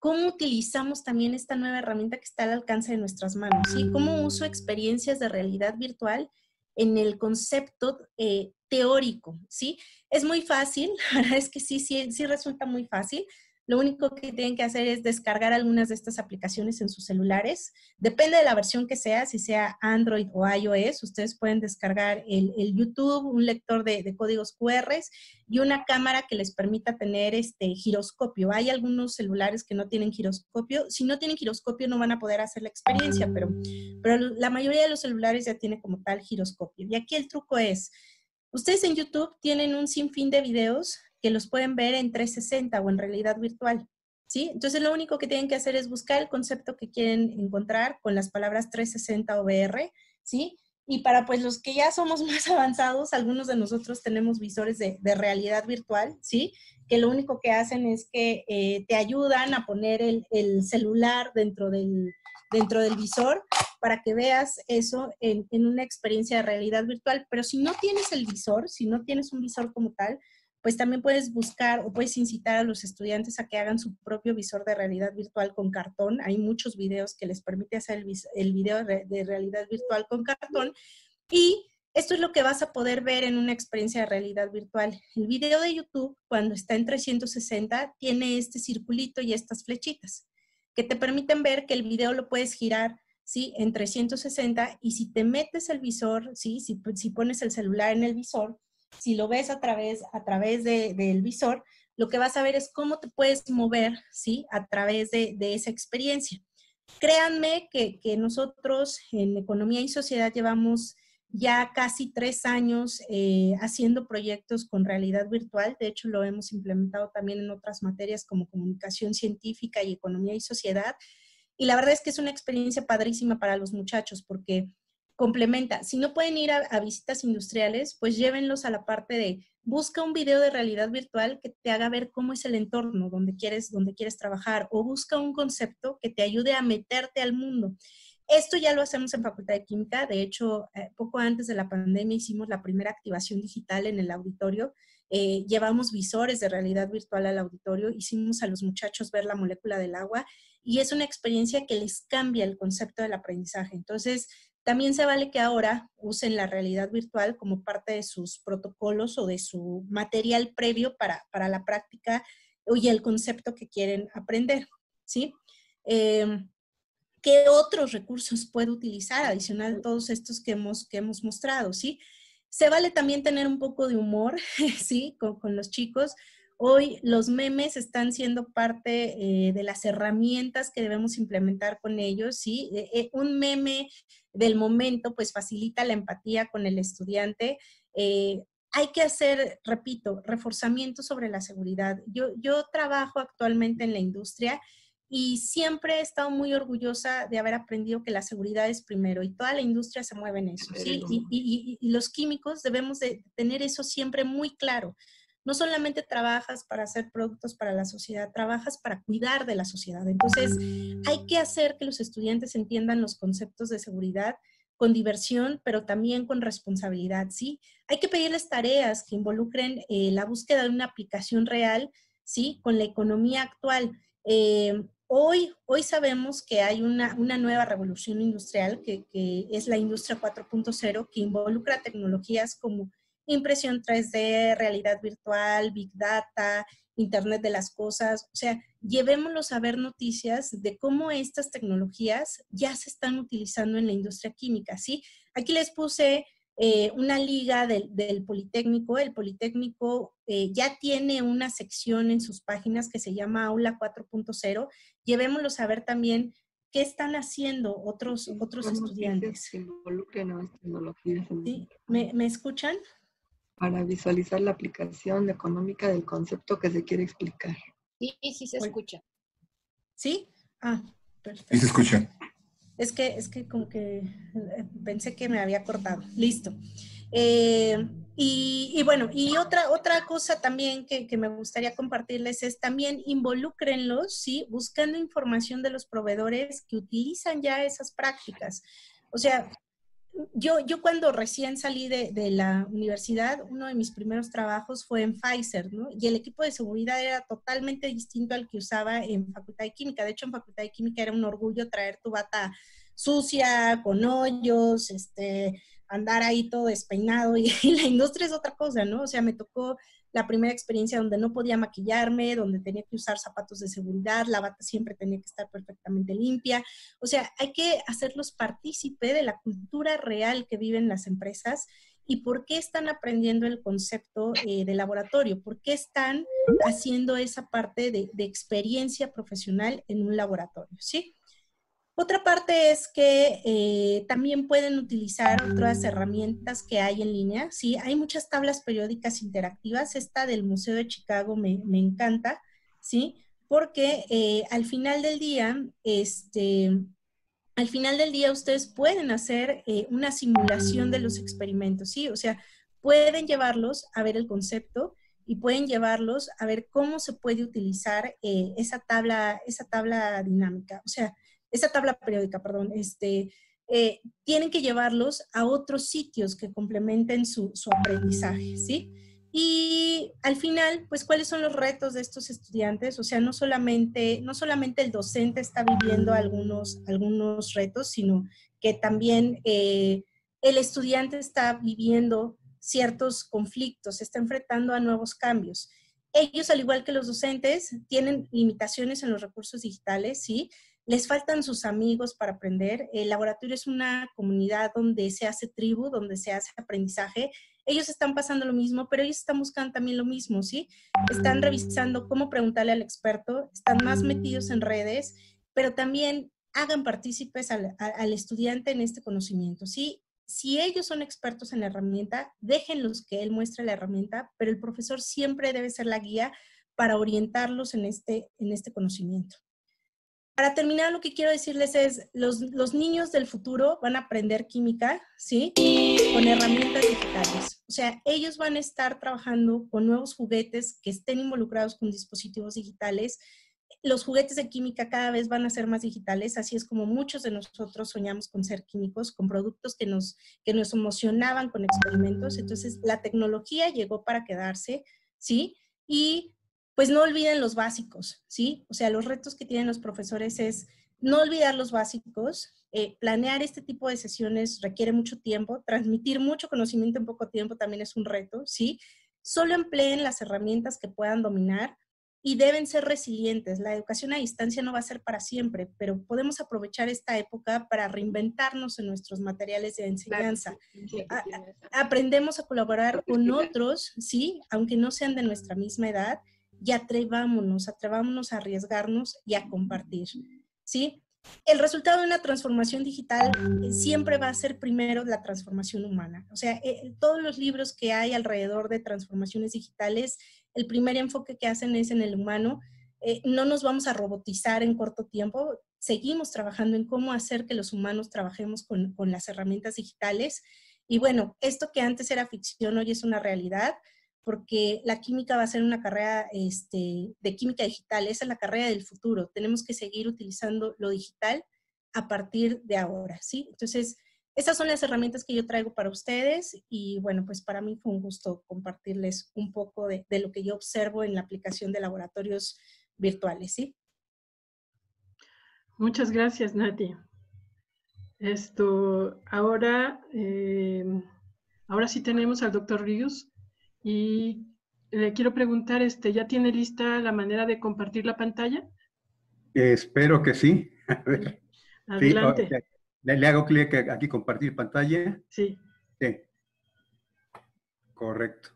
cómo utilizamos también esta nueva herramienta que está al alcance de nuestras manos, ¿sí? Cómo uso experiencias de realidad virtual en el concepto teórico, ¿sí? Es muy fácil, la verdad es que sí resulta muy fácil. Lo único que tienen que hacer es descargar algunas de estas aplicaciones en sus celulares. Depende de la versión que sea, si sea Android o iOS, ustedes pueden descargar el YouTube, un lector de códigos QR y una cámara que les permita tener giroscopio. Hay algunos celulares que no tienen giroscopio. Si no tienen giroscopio no van a poder hacer la experiencia, pero la mayoría de los celulares ya tiene como tal giroscopio. Y aquí el truco es, ustedes en YouTube tienen un sinfín de videos que los pueden ver en 360 o en realidad virtual, ¿sí? Entonces, lo único que tienen que hacer es buscar el concepto que quieren encontrar con las palabras 360 o VR, ¿sí? Y para pues los que ya somos más avanzados, algunos de nosotros tenemos visores de realidad virtual, ¿sí? Que lo único que hacen es que te ayudan a poner el celular dentro del visor para que veas eso en una experiencia de realidad virtual. Pero si no tienes el visor, si no tienes un visor como tal, pues también puedes buscar o puedes incitar a los estudiantes a que hagan su propio visor de realidad virtual con cartón. Hay muchos videos que les permite hacer el video de realidad virtual con cartón. Y esto es lo que vas a poder ver en una experiencia de realidad virtual. El video de YouTube, cuando está en 360, tiene este circulito y estas flechitas que te permiten ver que el video lo puedes girar, ¿sí? En 360 y si te metes el visor, ¿sí? si pones el celular en el visor, si lo ves a través del visor, lo que vas a ver es cómo te puedes mover, ¿sí? A través de esa experiencia. Créanme que nosotros en Economía y Sociedad llevamos ya casi 3 años haciendo proyectos con realidad virtual. De hecho, lo hemos implementado también en otras materias como Comunicación Científica y Economía y Sociedad. Y la verdad es que es una experiencia padrísima para los muchachos porque complementa. Si no pueden ir a visitas industriales, pues llévenlos a la parte de busca un video de realidad virtual que te haga ver cómo es el entorno donde quieres trabajar o busca un concepto que te ayude a meterte al mundo. Esto ya lo hacemos en Facultad de Química. De hecho, poco antes de la pandemia hicimos la primera activación digital en el auditorio. Llevamos visores de realidad virtual al auditorio, hicimos a los muchachos ver la molécula del agua y es una experiencia que les cambia el concepto del aprendizaje. Entonces, también se vale que ahora usen la realidad virtual como parte de sus protocolos o de su material previo para la práctica y el concepto que quieren aprender, ¿sí? ¿Qué otros recursos puedo utilizar adicional a todos estos que hemos mostrado, sí? Se vale también tener un poco de humor, ¿sí? Con los chicos. Hoy los memes están siendo parte de las herramientas que debemos implementar con ellos, ¿sí? Un meme del momento pues facilita la empatía con el estudiante. Hay que hacer, repito, reforzamiento sobre la seguridad. Yo trabajo actualmente en la industria y siempre he estado muy orgullosa de haber aprendido que la seguridad es primero y toda la industria se mueve en eso, ¿sí? Y los químicos debemos de tener eso siempre muy claro. No solamente trabajas para hacer productos para la sociedad, trabajas para cuidar de la sociedad. Entonces, hay que hacer que los estudiantes entiendan los conceptos de seguridad con diversión, pero también con responsabilidad, ¿sí? Hay que pedirles tareas que involucren la búsqueda de una aplicación real, ¿sí? Con la economía actual. Hoy sabemos que hay una nueva revolución industrial que es la industria 4.0, que involucra tecnologías como impresión 3D, realidad virtual, Big Data, Internet de las cosas. O sea, llevémoslos a ver noticias de cómo estas tecnologías ya se están utilizando en la industria química, ¿sí? Aquí les puse una liga del Politécnico. El Politécnico ya tiene una sección en sus páginas que se llama Aula 4.0. Llevémoslos a ver también qué están haciendo otros estudiantes. Que involucren nuevas tecnologías. ¿Sí? ¿Me escuchan? Para visualizar la aplicación económica del concepto que se quiere explicar. Sí, sí se escucha. ¿Sí? Ah, perfecto. Sí se escucha. Es que como que pensé que me había cortado. Listo. Y bueno, y otra cosa también que me gustaría compartirles es también involúcrenlos, ¿sí? Buscando información de los proveedores que utilizan ya esas prácticas. O sea, yo cuando recién salí de la universidad, uno de mis primeros trabajos fue en Pfizer, ¿no? Y el equipo de seguridad era totalmente distinto al que usaba en Facultad de Química. De hecho, en Facultad de Química era un orgullo traer tu bata sucia, con hoyos, andar ahí todo despeinado. Y la industria es otra cosa, ¿no? O sea, me tocó la primera experiencia donde no podía maquillarme, donde tenía que usar zapatos de seguridad, la bata siempre tenía que estar perfectamente limpia. O sea, hay que hacerlos partícipe de la cultura real que viven las empresas y por qué están aprendiendo el concepto de laboratorio, por qué están haciendo esa parte de experiencia profesional en un laboratorio, ¿sí? Otra parte es que también pueden utilizar otras herramientas que hay en línea, ¿sí? Hay muchas tablas periódicas interactivas. Esta del Museo de Chicago me encanta, ¿sí? Porque al final del día ustedes pueden hacer una simulación de los experimentos, ¿sí? O sea, pueden llevarlos a ver el concepto y pueden llevarlos a ver cómo se puede utilizar esa tabla dinámica. O sea, esa tabla periódica, perdón, tienen que llevarlos a otros sitios que complementen su aprendizaje, ¿sí? Y al final, pues, ¿cuáles son los retos de estos estudiantes? O sea, no solamente el docente está viviendo algunos retos, sino que también el estudiante está viviendo ciertos conflictos, se está enfrentando a nuevos cambios. Ellos, al igual que los docentes, tienen limitaciones en los recursos digitales, ¿sí? Les faltan sus amigos para aprender. El laboratorio es una comunidad donde se hace tribu, donde se hace aprendizaje. Ellos están pasando lo mismo, pero ellos están buscando también lo mismo, ¿sí? Están revisando cómo preguntarle al experto, están más metidos en redes, pero también hagan partícipes al estudiante en este conocimiento, ¿sí? Si ellos son expertos en la herramienta, déjenlos que él muestre la herramienta, pero el profesor siempre debe ser la guía para orientarlos en este conocimiento. Para terminar, lo que quiero decirles es, los niños del futuro van a aprender química, ¿sí? Con herramientas digitales. O sea, ellos van a estar trabajando con nuevos juguetes que estén involucrados con dispositivos digitales. Los juguetes de química cada vez van a ser más digitales, así es como muchos de nosotros soñamos con ser químicos, con productos que nos emocionaban con experimentos. Entonces, la tecnología llegó para quedarse, ¿sí? Y pues no olviden los básicos, ¿sí? O sea, los retos que tienen los profesores es no olvidar los básicos, planear este tipo de sesiones requiere mucho tiempo, transmitir mucho conocimiento en poco tiempo también es un reto, ¿sí? Solo empleen las herramientas que puedan dominar y deben ser resilientes. La educación a distancia no va a ser para siempre, pero podemos aprovechar esta época para reinventarnos en nuestros materiales de enseñanza. Aprendemos a colaborar con otros, ¿sí? Aunque no sean de nuestra misma edad, y atrevámonos a arriesgarnos y a compartir, ¿sí? El resultado de una transformación digital siempre va a ser primero la transformación humana. O sea, todos los libros que hay alrededor de transformaciones digitales, el primer enfoque que hacen es en el humano. No nos vamos a robotizar en corto tiempo, seguimos trabajando en cómo hacer que los humanos trabajemos con las herramientas digitales. Y bueno, esto que antes era ficción hoy es una realidad. porque la química va a ser una carrera de química digital. Esa es la carrera del futuro. Tenemos que seguir utilizando lo digital a partir de ahora, ¿sí? Entonces, esas son las herramientas que yo traigo para ustedes y, bueno, pues para mí fue un gusto compartirles un poco de lo que yo observo en la aplicación de laboratorios virtuales, ¿sí? Muchas gracias, Nati. Ahora sí tenemos al doctor Ríos y le quiero preguntar, ¿ya tiene lista la manera de compartir la pantalla? Espero que sí. A ver. Adelante. Sí, le hago clic aquí, compartir pantalla. Sí. Sí. Correcto.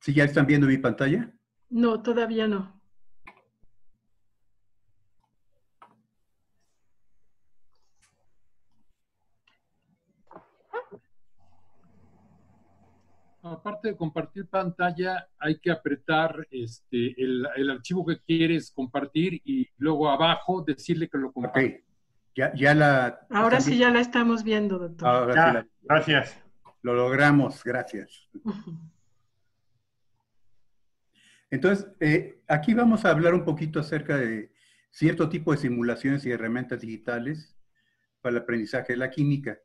¿Sí ya están viendo mi pantalla? No, todavía no. Aparte de compartir pantalla, hay que apretar el archivo que quieres compartir y luego abajo decirle que lo compartas. Okay. Ahora sí ya la estamos viendo, doctor. Ahora ya, sí gracias. Lo logramos, gracias. Entonces, aquí vamos a hablar un poquito acerca de cierto tipo de simulaciones y herramientas digitales para el aprendizaje de la química.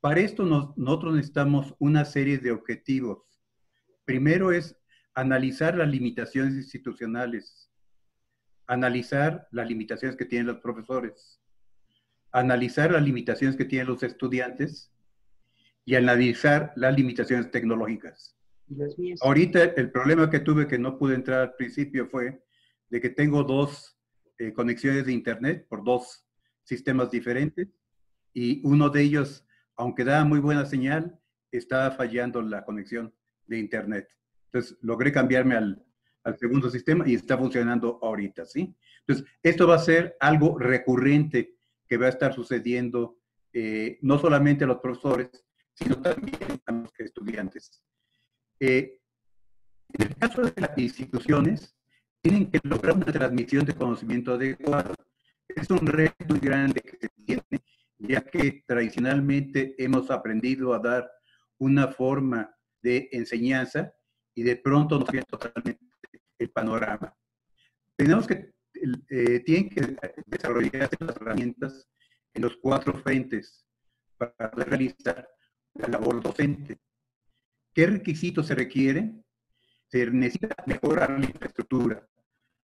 Para esto nosotros necesitamos una serie de objetivos. Primero es analizar las limitaciones institucionales, analizar las limitaciones que tienen los profesores, analizar las limitaciones que tienen los estudiantes y analizar las limitaciones tecnológicas. Ahorita el problema que tuve que no pude entrar al principio fue de que tengo dos conexiones de internet por dos sistemas diferentes y uno de ellos, aunque daba muy buena señal, estaba fallando la conexión de internet. Entonces logré cambiarme al segundo sistema y está funcionando ahorita, ¿sí? Entonces esto va a ser algo recurrente que va a estar sucediendo no solamente a los profesores, sino también a los estudiantes. En el caso de las instituciones, tienen que lograr una transmisión de conocimiento adecuado. Es un reto muy grande que se tiene, ya que tradicionalmente hemos aprendido a dar una forma de enseñanza y de pronto nos cambia totalmente el panorama. Tienen que desarrollarse las herramientas en los cuatro frentes para realizar la labor docente. ¿Qué requisitos se requieren? Se necesita mejorar la infraestructura.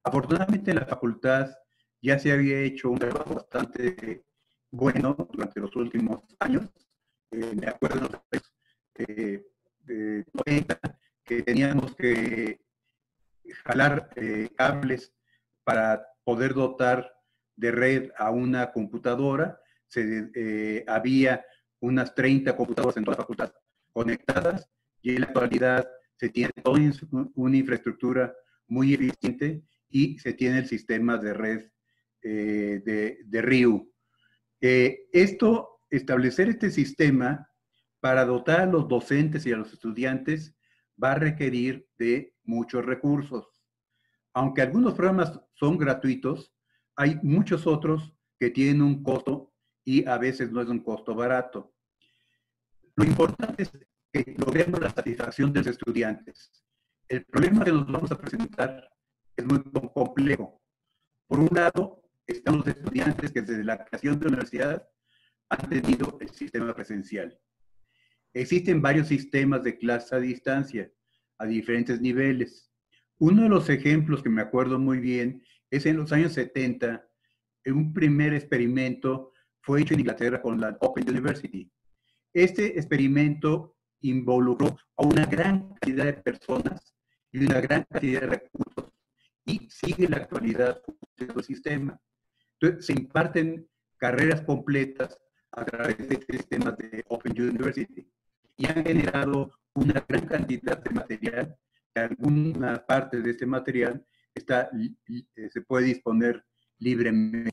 Afortunadamente en la facultad ya se había hecho un trabajo bastante bueno durante los últimos años. Me acuerdo de 90 que teníamos que jalar cables para poder dotar de red a una computadora. Había unas 30 computadoras en toda la facultad conectadas. Y en la actualidad se tiene toda una infraestructura muy eficiente y se tiene el sistema de red de RIU. Establecer este sistema para dotar a los docentes y a los estudiantes va a requerir de muchos recursos. Aunque algunos programas son gratuitos, hay muchos otros que tienen un costo y a veces no es un costo barato. Lo importante es que logremos la satisfacción de los estudiantes. El problema que nos vamos a presentar es muy complejo. Por un lado, están los estudiantes que desde la creación de la universidad han tenido el sistema presencial. Existen varios sistemas de clase a distancia, a diferentes niveles. Uno de los ejemplos que me acuerdo muy bien es en los años 70, un primer experimento fue hecho en Inglaterra con la Open University. Este experimento involucró a una gran cantidad de personas y una gran cantidad de recursos y sigue en la actualidad el sistema. Entonces, se imparten carreras completas a través de este sistema de Open University y han generado una gran cantidad de material. Alguna parte de este material se puede disponer libremente.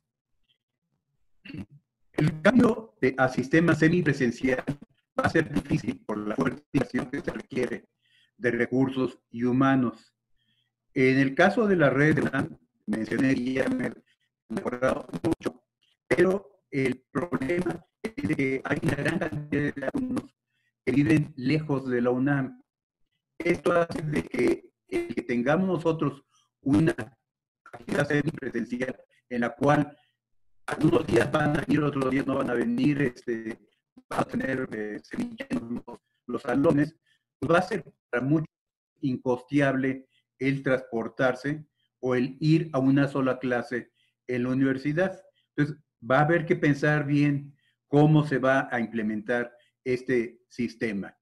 El cambio a sistema semipresencial va a ser difícil por la fuerte inversión que se requiere de recursos y humanos. En el caso de la red de UNAM, mencioné que ya me he mejorado mucho, pero el problema es que hay una gran cantidad de alumnos que viven lejos de la UNAM. Esto hace de que, tengamos nosotros una actividad semipresencial en la cual algunos días van a venir, otros días no van a venir, van a tener semilleros los salones, pues va a ser para muchos incosteable el transportarse o el ir a una sola clase en la universidad. Entonces, va a haber que pensar bien cómo se va a implementar este sistema.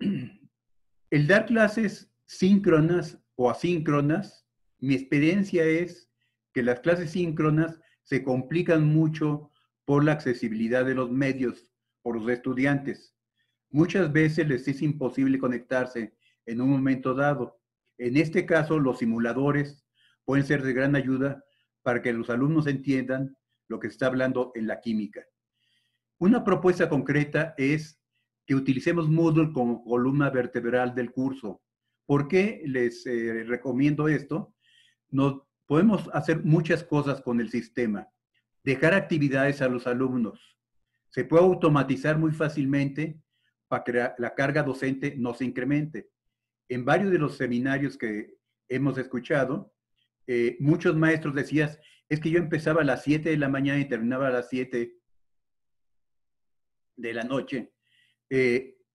El dar clases síncronas o asíncronas, mi experiencia es que las clases síncronas se complican mucho por la accesibilidad de los medios, por los estudiantes. Muchas veces les es imposible conectarse en un momento dado. En este caso, los simuladores pueden ser de gran ayuda para que los alumnos entiendan lo que se está hablando en la química. Una propuesta concreta es que utilicemos Moodle como columna vertebral del curso. ¿Por qué les recomiendo esto? Podemos hacer muchas cosas con el sistema. Dejar actividades a los alumnos. Se puede automatizar muy fácilmente para que la carga docente no se incremente. En varios de los seminarios que hemos escuchado, muchos maestros decían, es que yo empezaba a las 7 de la mañana y terminaba a las 7 de la noche,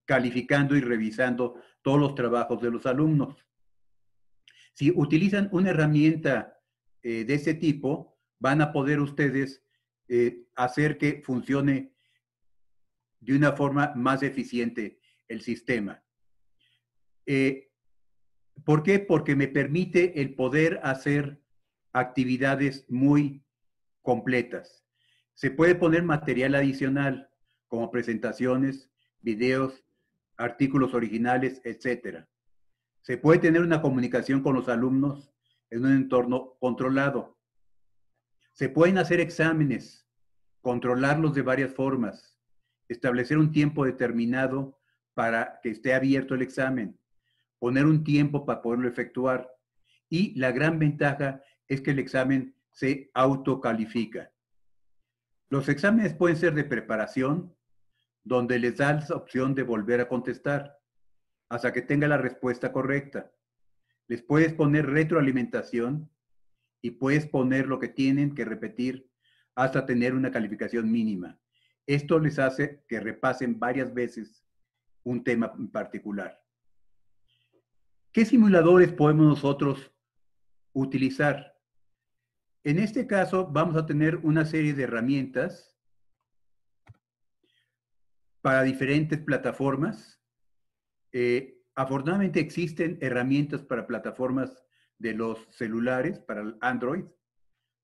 calificando y revisando todos los trabajos de los alumnos. Si utilizan una herramienta de ese tipo, van a poder ustedes hacer que funcione de una forma más eficiente el sistema. ¿Por qué? Porque me permite el poder hacer actividades muy completas. Se puede poner material adicional, como presentaciones, videos, artículos originales, etc. Se puede tener una comunicación con los alumnos en un entorno controlado. Se pueden hacer exámenes, controlarlos de varias formas, establecer un tiempo determinado para que esté abierto el examen, poner un tiempo para poderlo efectuar. Y la gran ventaja es que el examen se autocalifica. Los exámenes pueden ser de preparación, donde les da la opción de volver a contestar, hasta que tenga la respuesta correcta. Les puedes poner retroalimentación, y puedes poner lo que tienen que repetir hasta tener una calificación mínima. Esto les hace que repasen varias veces un tema en particular. ¿Qué simuladores podemos nosotros utilizar? En este caso, vamos a tener una serie de herramientas para diferentes plataformas. Afortunadamente existen herramientas para plataformas de los celulares para el Android,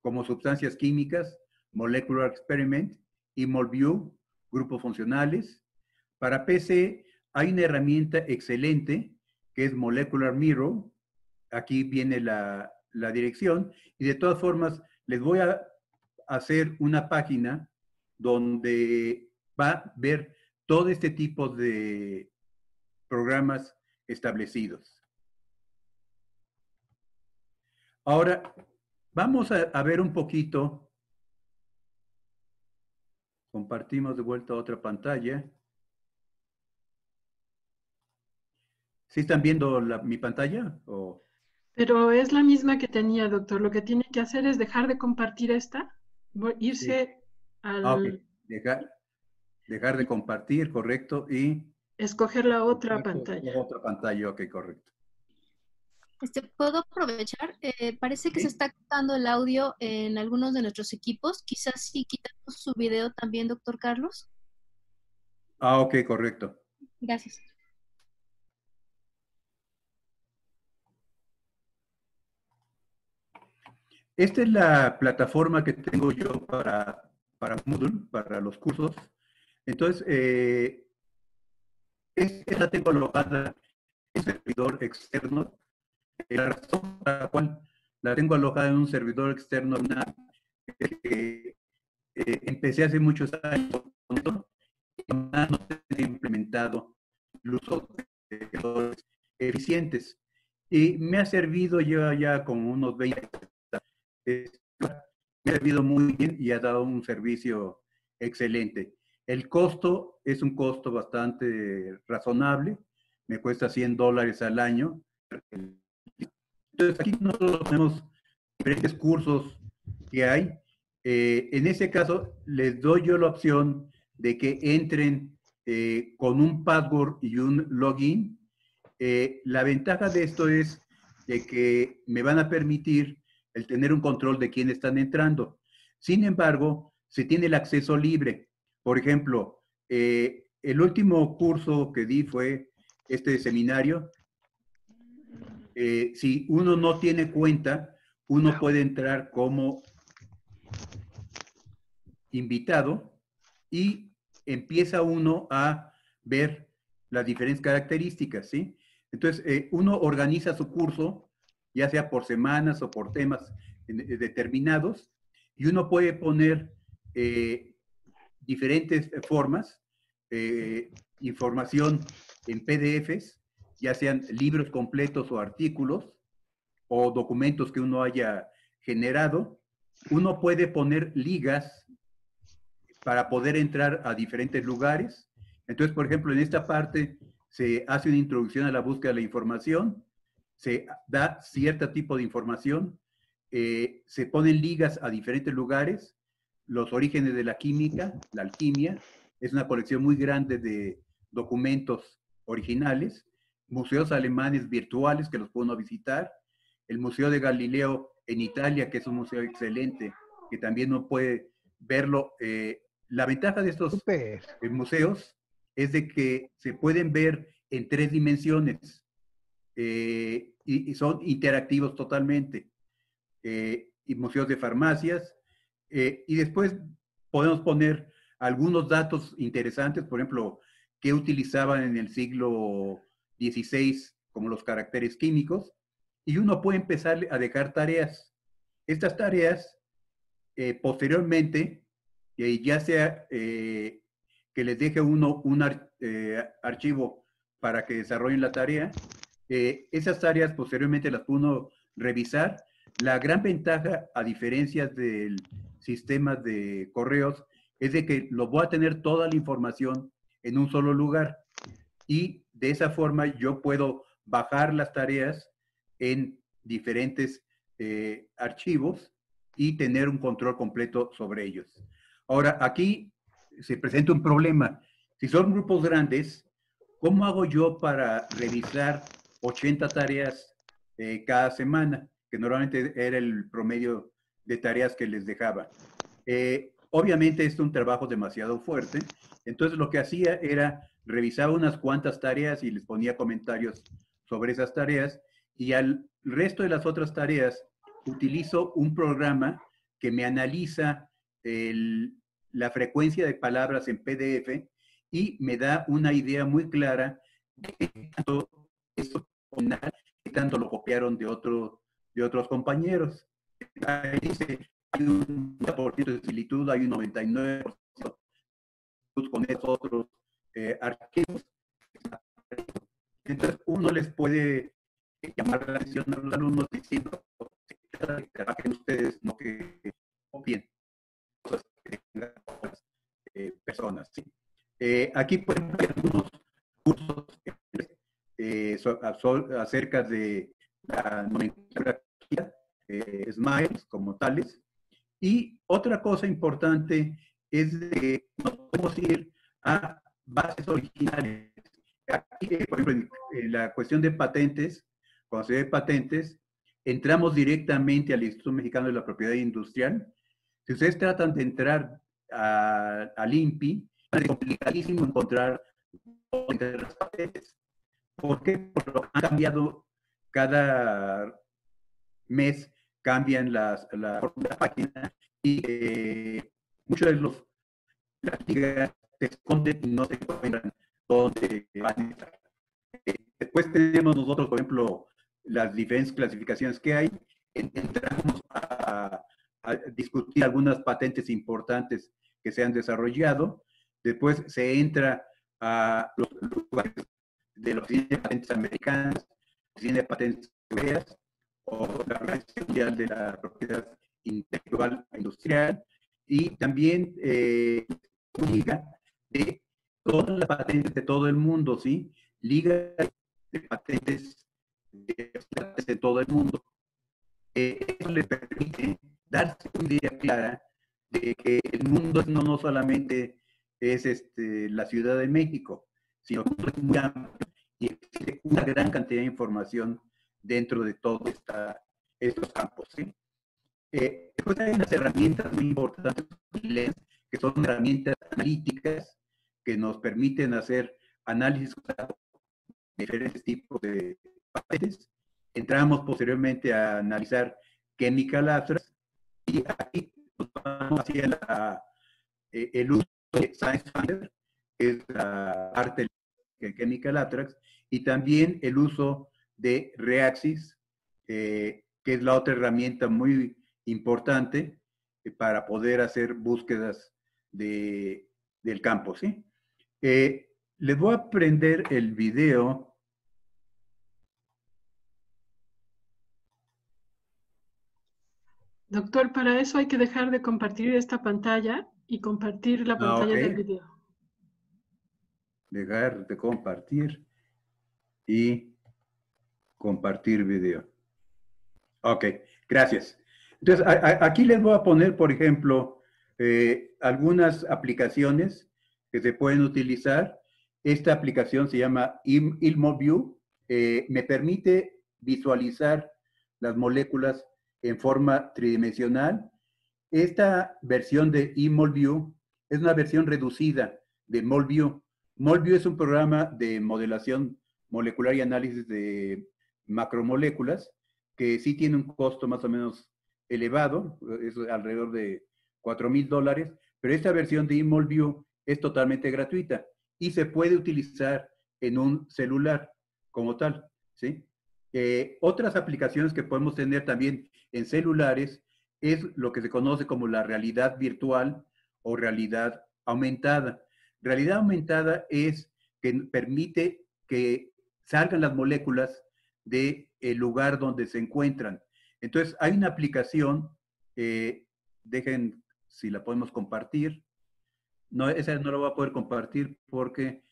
como Sustancias Químicas, Molecular Experiment y MolView, Grupos Funcionales. Para PC hay una herramienta excelente que es Molecular Mirror. Aquí viene la dirección. Y de todas formas, les voy a hacer una página donde va a ver todo este tipo de programas establecidos. Ahora, vamos a ver un poquito. Compartimos de vuelta otra pantalla. ¿Sí están viendo mi pantalla? ¿O? Pero es la misma que tenía, doctor. Lo que tiene que hacer es dejar de compartir esta, irse sí. Al... Ah, okay. Dejar de compartir, correcto, y... Escoger la otra pantalla. La otra pantalla, ok, correcto. ¿Puedo aprovechar? Parece que sí. Se está quitando el audio en algunos de nuestros equipos. Quizás sí quitamos su video también, doctor Carlos. Ah, ok, correcto. Gracias. Esta es la plataforma que tengo yo para Moodle, para los cursos. Entonces, esta la tengo alojada en servidor externo. La razón por la cual la tengo alojada en un servidor externo es que empecé hace muchos años y no se ha implementado el uso de servidores eficientes. Y me ha servido yo ya como unos 20 años me ha servido muy bien y ha dado un servicio excelente. El costo es un costo bastante razonable, me cuesta $100 al año. Entonces aquí nosotros tenemos diferentes cursos que hay. En ese caso les doy yo la opción de que entren con un password y un login. La ventaja de esto es de que me van a permitir el tener un control de quién están entrando. Sin embargo, se tiene el acceso libre. Por ejemplo, el último curso que di fue este seminario. Si uno no tiene cuenta, uno puede entrar como invitado y empieza uno a ver las diferentes características, ¿sí? Entonces, uno organiza su curso, ya sea por semanas o por temas determinados, y uno puede poner diferentes formas, información en PDFs, ya sean libros completos o artículos, o documentos que uno haya generado. Uno puede poner ligas para poder entrar a diferentes lugares. Entonces, por ejemplo, en esta parte se hace una introducción a la búsqueda de la información, se da cierto tipo de información, se ponen ligas a diferentes lugares, los orígenes de la química, la alquimia, es una colección muy grande de documentos originales, museos alemanes virtuales que los puede uno visitar, el Museo de Galileo en Italia, que es un museo excelente, que también uno puede verlo. La ventaja de estos museos es de que se pueden ver en 3 dimensiones y son interactivos totalmente. Y museos de farmacias. Y después podemos poner algunos datos interesantes, por ejemplo, qué utilizaban en el siglo XVI como los caracteres químicos. Y uno puede empezar a dejar tareas. Estas tareas, posteriormente, ya sea que les deje uno un archivo para que desarrollen la tarea, esas tareas posteriormente las puede uno revisar. La gran ventaja, a diferencia del sistema de correos, es de que lo voy a tener toda la información en un solo lugar. Y de esa forma yo puedo bajar las tareas en diferentes archivos y tener un control completo sobre ellos. Ahora, aquí se presenta un problema. Si son grupos grandes, ¿cómo hago yo para revisar 80 tareas cada semana? Que normalmente era el promedio de tareas que les dejaba. Obviamente esto es un trabajo demasiado fuerte. Entonces lo que hacía era revisaba unas cuantas tareas y les ponía comentarios sobre esas tareas. Y al resto de las otras tareas utilizo un programa que me analiza la frecuencia de palabras en PDF y me da una idea muy clara de qué tanto lo copiaron de otros compañeros. Ahí dice, hay un 90% de similitud, hay un 99% con esos otros archivos. Entonces uno les puede llamar la atención a los alumnos diciendo que trabajen ustedes, no que copien cosas que tengan otras personas. ¿Sí? Aquí pueden ver algunos cursos acerca de la nomenclatura, SMILES como tales. Y otra cosa importante es que nos podemos ir a bases originales. Aquí, por ejemplo, en la cuestión de patentes, cuando se ve patentes, entramos directamente al Instituto Mexicano de la Propiedad Industrial. Si ustedes tratan de entrar al INPI, es complicadísimo encontrar las patentes. ¿Por qué? Porque han cambiado cada mes, cambian la página y muchos de los prácticas se esconden y no se encuentran dónde van a estar. Después tenemos nosotros, por ejemplo, las diferentes clasificaciones que hay. Entramos a discutir algunas patentes importantes que se han desarrollado. Después se entra a los lugares de la Oficina de Patentes Americanas, Oficina de Patentes Europeas o la Organización Mundial de la Propiedad intelectual industrial y también liga de todas las patentes de todo el mundo, ¿sí? Liga de patentes de todo el mundo. Eso le permite darse una idea clara de que el mundo no solamente es la Ciudad de México, sino que es muy amplio y existe una gran cantidad de información dentro de todos estos campos, ¿sí? Después hay unas herramientas muy importantes que son herramientas analíticas que nos permiten hacer análisis de diferentes tipos de patentes. Entramos posteriormente a analizar Chemical Abstracts y aquí nos vamos hacia el uso de Science Finder, que es la parte de Chemical Abstracts, y también el uso de Reaxis, que es la otra herramienta muy importante para poder hacer búsquedas del campo, ¿sí? Les voy a prender el video. Doctor, para eso hay que dejar de compartir esta pantalla y compartir la pantalla del video. Dejar de compartir y compartir video. Ok, gracias. Entonces, aquí les voy a poner, por ejemplo, algunas aplicaciones que se pueden utilizar. Esta aplicación se llama MolView. Me permite visualizar las moléculas en forma tridimensional. Esta versión de MolView es una versión reducida de MolView. MolView es un programa de modelación molecular y análisis de macromoléculas que sí tiene un costo más o menos elevado, es alrededor de $4,000, pero esta versión de MolView es totalmente gratuita y se puede utilizar en un celular como tal, ¿sí? Otras aplicaciones que podemos tener también en celulares es lo que se conoce como la realidad virtual o realidad aumentada. Realidad aumentada es que permite que salgan las moléculas del lugar donde se encuentran. Entonces, hay una aplicación, dejen si la podemos compartir. No, esa no la voy a poder compartir porque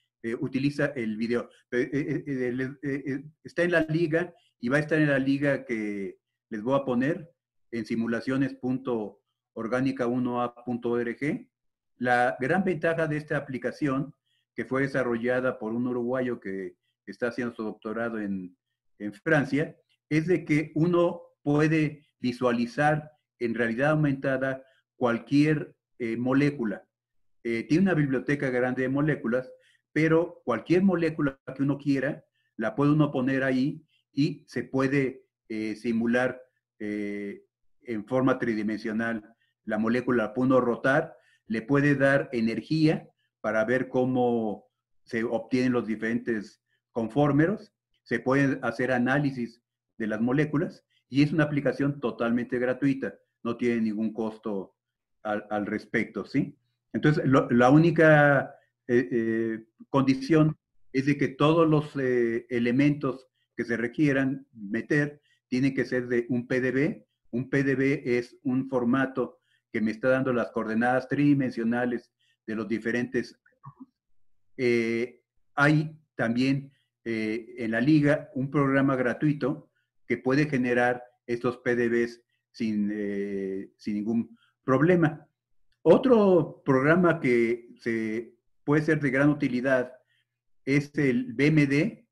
utiliza el video. Está en la liga y va a estar en la liga que les voy a poner en simulaciones.orgánica1a.org. La gran ventaja de esta aplicación, que fue desarrollada por un uruguayo que está haciendo su doctorado en Francia, es de que uno puede visualizar en realidad aumentada cualquier molécula. Tiene una biblioteca grande de moléculas, pero cualquier molécula que uno quiera, la puede uno poner ahí y se puede simular en forma tridimensional. La molécula la puede uno rotar, le puede dar energía para ver cómo se obtienen los diferentes confórmeros, se puede hacer análisis de las moléculas y es una aplicación totalmente gratuita, no tiene ningún costo al respecto, ¿sí? Entonces, la única condición es de que todos los elementos que se requieran meter tienen que ser de un PDB. Un PDB es un formato que me está dando las coordenadas tridimensionales de los diferentes. Hay también en la liga un programa gratuito que puede generar estos PDBs sin ningún problema. Otro programa que puede ser de gran utilidad es el BMD.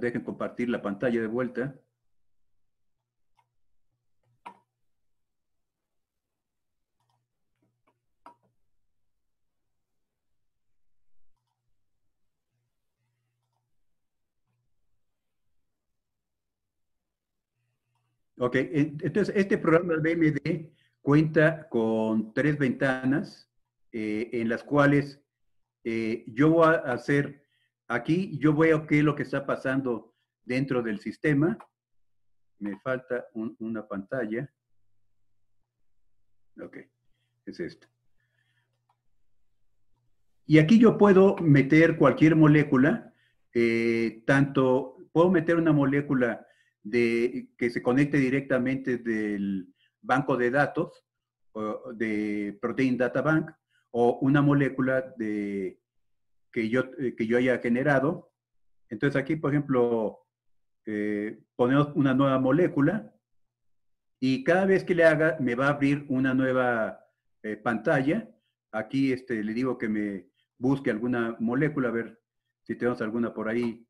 Dejen compartir la pantalla de vuelta. Ok, entonces este programa del BMD cuenta con 3 ventanas en las cuales yo voy a hacer, aquí yo veo qué es lo que está pasando dentro del sistema. Me falta una pantalla. Ok, es esta. Y aquí yo puedo meter cualquier molécula, puedo meter una molécula que se conecte directamente del banco de datos de Protein Data Bank o una molécula que yo haya generado. Entonces aquí, por ejemplo, ponemos una nueva molécula y cada vez que le haga me va a abrir una nueva pantalla. Aquí le digo que me busque alguna molécula, a ver si tenemos alguna por ahí.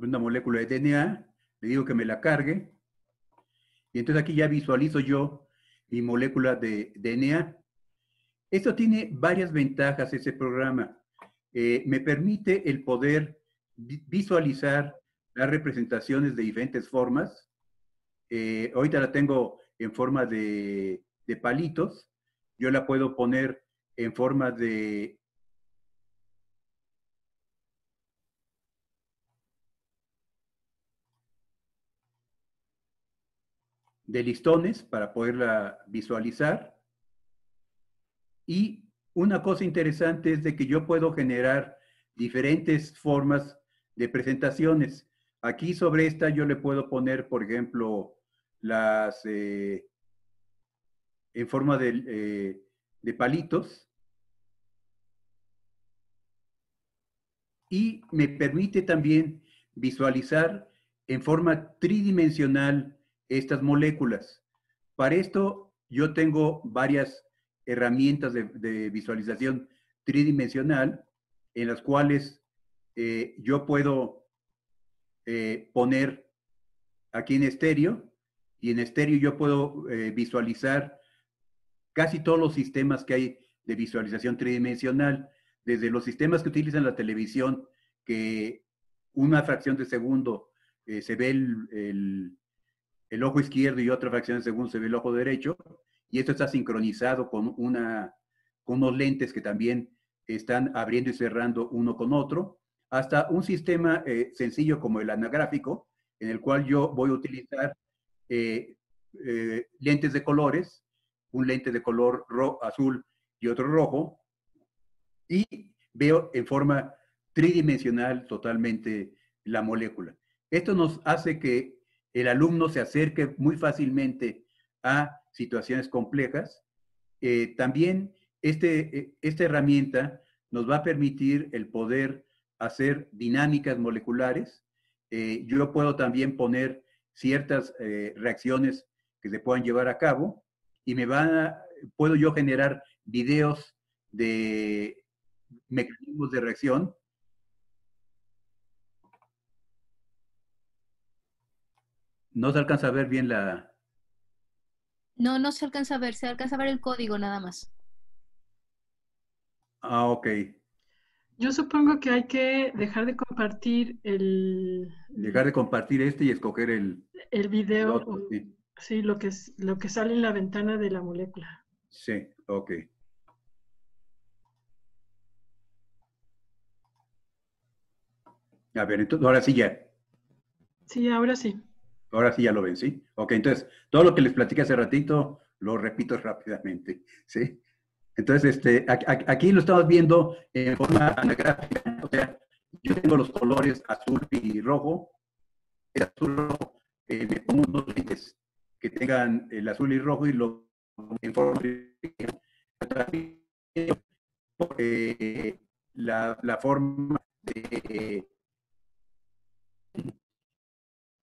Una molécula de DNA, le digo que me la cargue, y entonces aquí ya visualizo yo mi molécula de DNA. Esto tiene varias ventajas, ese programa. Me permite el poder visualizar las representaciones de diferentes formas. Ahorita la tengo en forma de palitos. Yo la puedo poner en forma de... listones para poderla visualizar. Y una cosa interesante es de que yo puedo generar diferentes formas de presentaciones. Aquí sobre esta yo le puedo poner, por ejemplo, las en forma de palitos. Y me permite también visualizar en forma tridimensional estas moléculas. Para esto yo tengo varias herramientas de visualización tridimensional en las cuales yo puedo poner aquí en estéreo, y en estéreo yo puedo visualizar casi todos los sistemas que hay de visualización tridimensional, desde los sistemas que utilizan la televisión, que una fracción de segundo se ve el ojo izquierdo y otra fracción de segundo se ve el ojo derecho, y esto está sincronizado con unos lentes que también están abriendo y cerrando uno con otro, hasta un sistema sencillo como el anagráfico, en el cual yo voy a utilizar lentes de colores, un lente de color azul y otro rojo, y veo en forma tridimensional totalmente la molécula. Esto nos hace que el alumno se acerque muy fácilmente a situaciones complejas. También esta herramienta nos va a permitir el poder hacer dinámicas moleculares. Yo puedo también poner ciertas reacciones que se puedan llevar a cabo, y puedo yo generar videos de mecanismos de reacción. ¿No se alcanza a ver bien la...? No, no se alcanza a ver. Se alcanza a ver el código nada más. Ah, ok. Yo supongo que hay que dejar de compartir el... Dejar de compartir y escoger el... El video. El otro, sí, sí, lo que sale en la ventana de la molécula. Sí, ok. A ver, entonces, ahora sí ya. Sí, ahora sí. Ahora sí ya lo ven, ¿sí? Ok, entonces, todo lo que les platiqué hace ratito, lo repito rápidamente, ¿sí? Entonces, aquí lo estamos viendo en forma anagráfica, o sea, yo tengo los colores azul y rojo. El azul y rojo, me pongo unos lentes que tengan el azul y rojo y lo en forma de la forma de...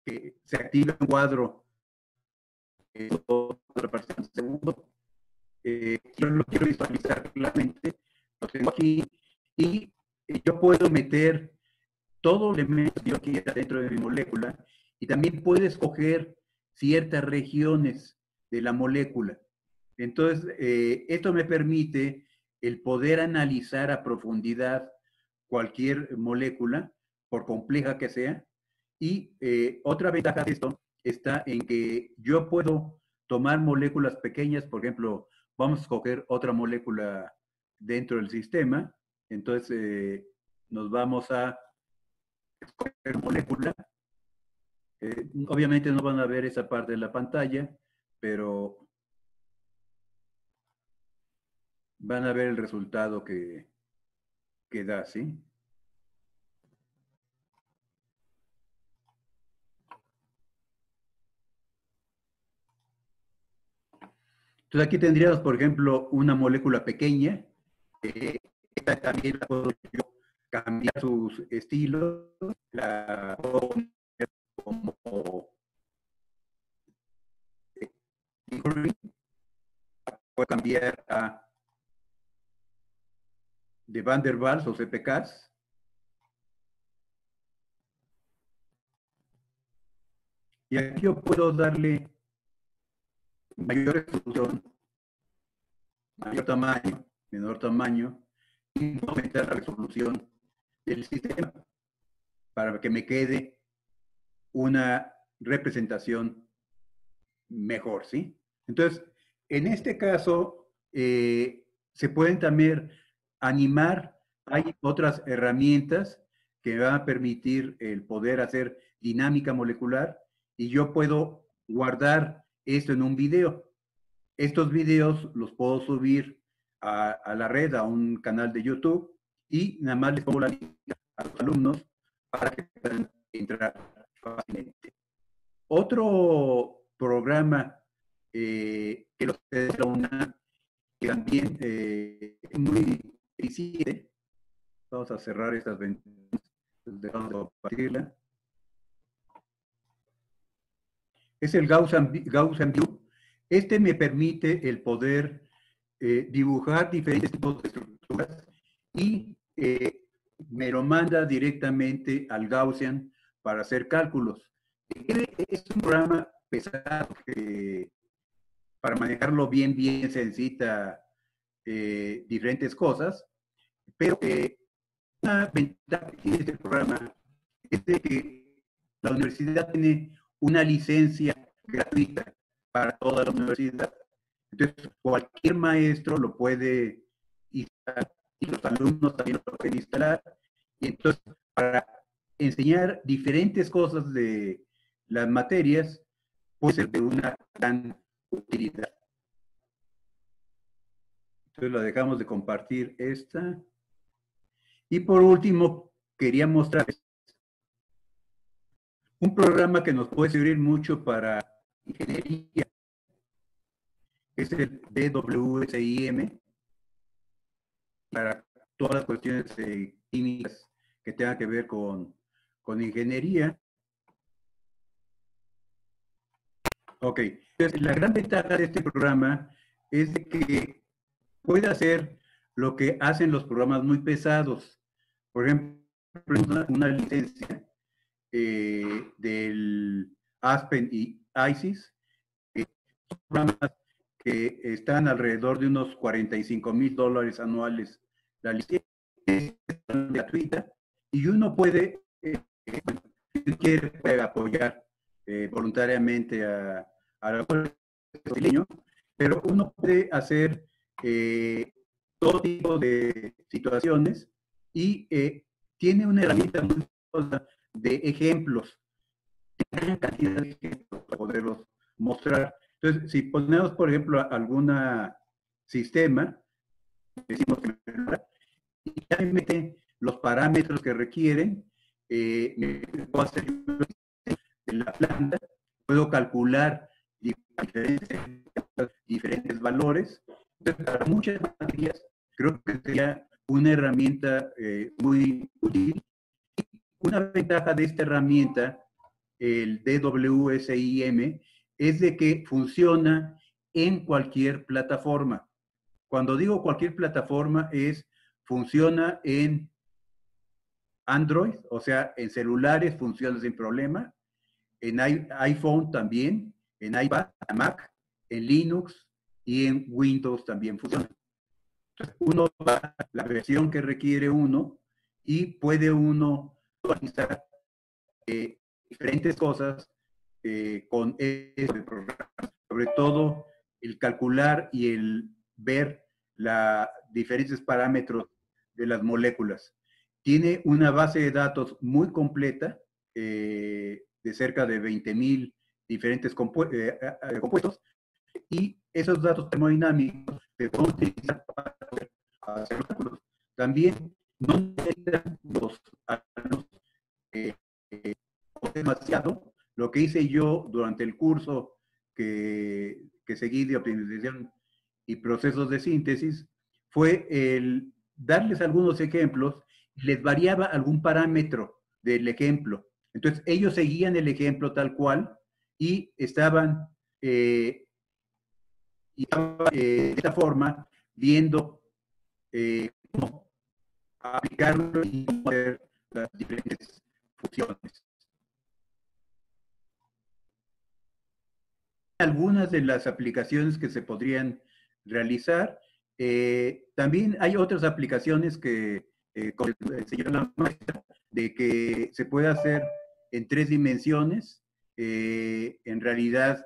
que se activa un cuadro otra parte de segundo. Yo lo quiero visualizar claramente, lo tengo aquí, y yo puedo meter todo el elemento que yo quiera dentro de mi molécula, y también puedo escoger ciertas regiones de la molécula. Entonces, esto me permite el poder analizar a profundidad cualquier molécula, por compleja que sea. Y otra ventaja de esto está en que yo puedo tomar moléculas pequeñas. Por ejemplo, vamos a escoger otra molécula dentro del sistema. Entonces, nos vamos a escoger molécula. Obviamente no van a ver esa parte de la pantalla, pero van a ver el resultado que da, ¿sí? Entonces aquí tendríamos, por ejemplo, una molécula pequeña, esta también la puedo yo cambiar sus estilos, la puedo poner como la puedo cambiar a de Van der Waals o CPKs. Y aquí yo puedo darle mayor extrusión, mayor tamaño, menor tamaño, y aumentar la resolución del sistema para que me quede una representación mejor, ¿sí? Entonces, en este caso, se pueden también animar. Hay otras herramientas que van a permitir el poder hacer dinámica molecular, y yo puedo guardar esto en un video. Estos videos los puedo subir a la red, a un canal de YouTube, y nada más les pongo la link a los alumnos para que puedan entrar fácilmente. Otro programa que los de la UNAM, que también es muy eficiente. Vamos a cerrar estas ventanas, dejamos de compartirla. Es el Gaussian View. Este me permite el poder dibujar diferentes tipos de estructuras y me lo manda directamente al Gaussian para hacer cálculos. Es un programa pesado que para manejarlo bien, bien se necesita diferentes cosas, pero una ventaja que tiene este programa es de que la universidad tiene una licencia gratuita para toda la universidad. Entonces, cualquier maestro lo puede instalar y los alumnos también lo pueden instalar. Y entonces, para enseñar diferentes cosas de las materias, puede ser de una gran utilidad. Entonces, la dejamos de compartir esta. Y por último, quería mostrarles un programa que nos puede servir mucho para ingeniería, es el DWSIM, para todas las cuestiones químicas que tengan que ver con ingeniería. Ok, entonces la gran ventaja de este programa es de que puede hacer lo que hacen los programas muy pesados. Por ejemplo, una licencia del Aspen y ISIS, programas que están alrededor de unos $45,000 anuales. La licencia es gratuita y uno puede, puede apoyar voluntariamente a la población, pero uno puede hacer todo tipo de situaciones y tiene una herramienta muy importante de ejemplos, gran cantidad de ejemplos para poderlos mostrar. Entonces, si ponemos, por ejemplo, algún sistema, decimos que ya me meten los parámetros que requieren, me puedo hacer de la planta, puedo calcular diferentes valores. Entonces, para muchas materias, creo que sería una herramienta muy útil. Una ventaja de esta herramienta, el DWSIM, es de que funciona en cualquier plataforma. Cuando digo cualquier plataforma, funciona en Android, o sea, en celulares funciona sin problema, en iPhone también, en iPad, en Mac, en Linux y en Windows también funciona. Entonces, uno va a la versión que requiere uno y puede uno organizar diferentes cosas con este programa, sobre todo el calcular y el ver los diferentes parámetros de las moléculas. Tiene una base de datos muy completa, de cerca de 20,000 diferentes compuestos, y esos datos termodinámicos que vamos a utilizar para hacer los cálculos. También no necesitan los alumnos demasiado. Lo que hice yo durante el curso que seguí de optimización y procesos de síntesis fue el darles algunos ejemplos, les variaba algún parámetro del ejemplo. Entonces, ellos seguían el ejemplo tal cual y estaban de esta forma viendo cómo aplicarlo y cómo hacer las diferentes funciones. Algunas de las aplicaciones que se podrían realizar. También hay otras aplicaciones que enseñó la maestra, de que se puede hacer en 3 dimensiones, en realidad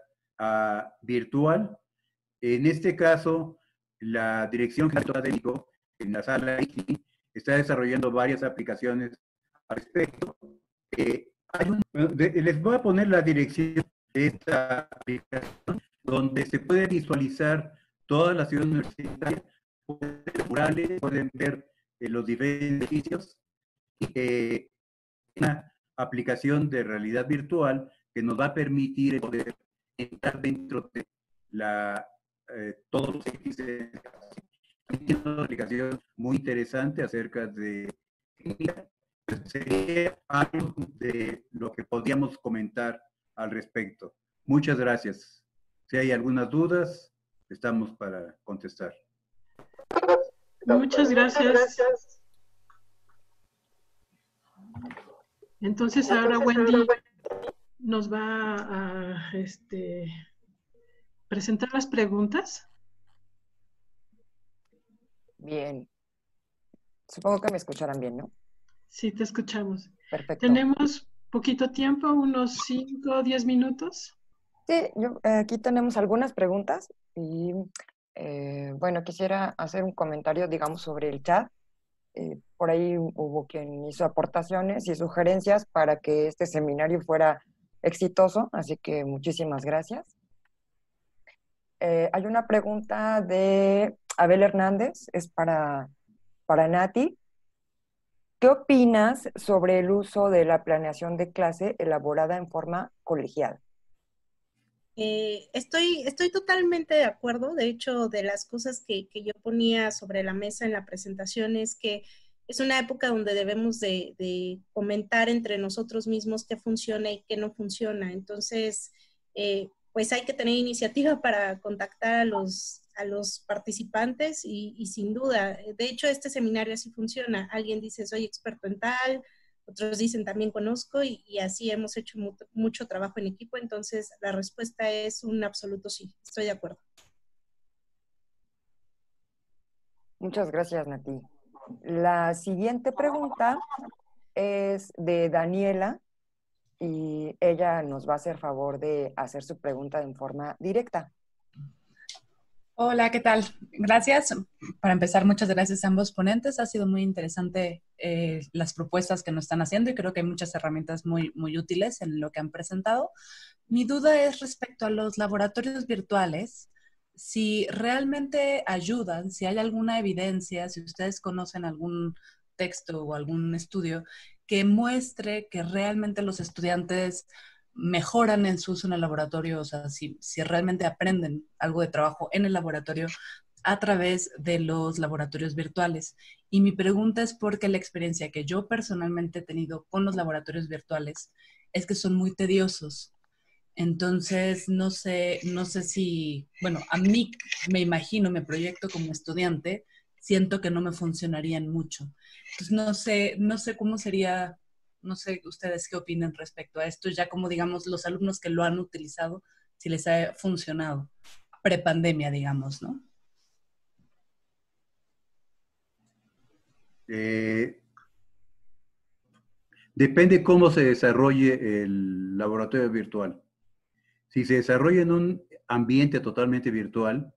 virtual. En este caso, la Dirección General de México, en la sala ICI, está desarrollando varias aplicaciones al respecto. Les voy a poner la dirección de esta aplicación, donde se puede visualizar todas las ciudades universitarias, pueden ver murales, pueden ver los diferentes edificios. Una aplicación de realidad virtual que nos va a permitir poder entrar dentro de todos los edificios. Es una aplicación muy interesante acerca de química. Sería algo de lo que podríamos comentar al respecto. Muchas gracias. Si hay algunas dudas, estamos para contestar. Muchas gracias. Entonces ahora Wendy nos va a presentar las preguntas. Bien. Supongo que me escucharán bien, ¿no? Sí, te escuchamos. Perfecto. Tenemos poquito tiempo, unos 5 o 10 minutos. Sí, aquí tenemos algunas preguntas y, bueno, quisiera hacer un comentario, digamos, sobre el chat. Por ahí hubo quien hizo aportaciones y sugerencias para que este seminario fuera exitoso, así que muchísimas gracias. Hay una pregunta de Abel Hernández, es para Nati. ¿Qué opinas sobre el uso de la planeación de clase elaborada en forma colegial? Estoy totalmente de acuerdo. De hecho, de las cosas que yo ponía sobre la mesa en la presentación es que es una época donde debemos de comentar entre nosotros mismos qué funciona y qué no funciona. Entonces, pues hay que tener iniciativa para contactar a los participantes y sin duda. De hecho, este seminario así funciona. Alguien dice, soy experto en tal. Otros dicen, también conozco, y así hemos hecho mucho trabajo en equipo. Entonces, la respuesta es un absoluto sí. Estoy de acuerdo. Muchas gracias, Nati. La siguiente pregunta es de Daniela, y ella nos va a hacer favor de hacer su pregunta en forma directa. Hola, ¿qué tal? Gracias. Para empezar, muchas gracias a ambos ponentes. Ha sido muy interesante las propuestas que nos están haciendo y creo que hay muchas herramientas muy útiles en lo que han presentado. Mi duda es respecto a los laboratorios virtuales, si realmente ayudan, si hay alguna evidencia, si ustedes conocen algún texto o algún estudio que muestre que realmente los estudiantes mejoran en su uso en el laboratorio, o sea, si realmente aprenden algo de trabajo en el laboratorio a través de los laboratorios virtuales. Y mi pregunta es porque la experiencia que yo personalmente he tenido con los laboratorios virtuales es que son muy tediosos. Entonces, no sé si, bueno, a mí me imagino, me proyecto como estudiante, siento que no me funcionarían mucho. Entonces, no sé cómo sería. No sé ustedes qué opinan respecto a esto, ya como digamos los alumnos que lo han utilizado, si les ha funcionado prepandemia, digamos, ¿no? Depende cómo se desarrolle el laboratorio virtual. Si se desarrolla en un ambiente totalmente virtual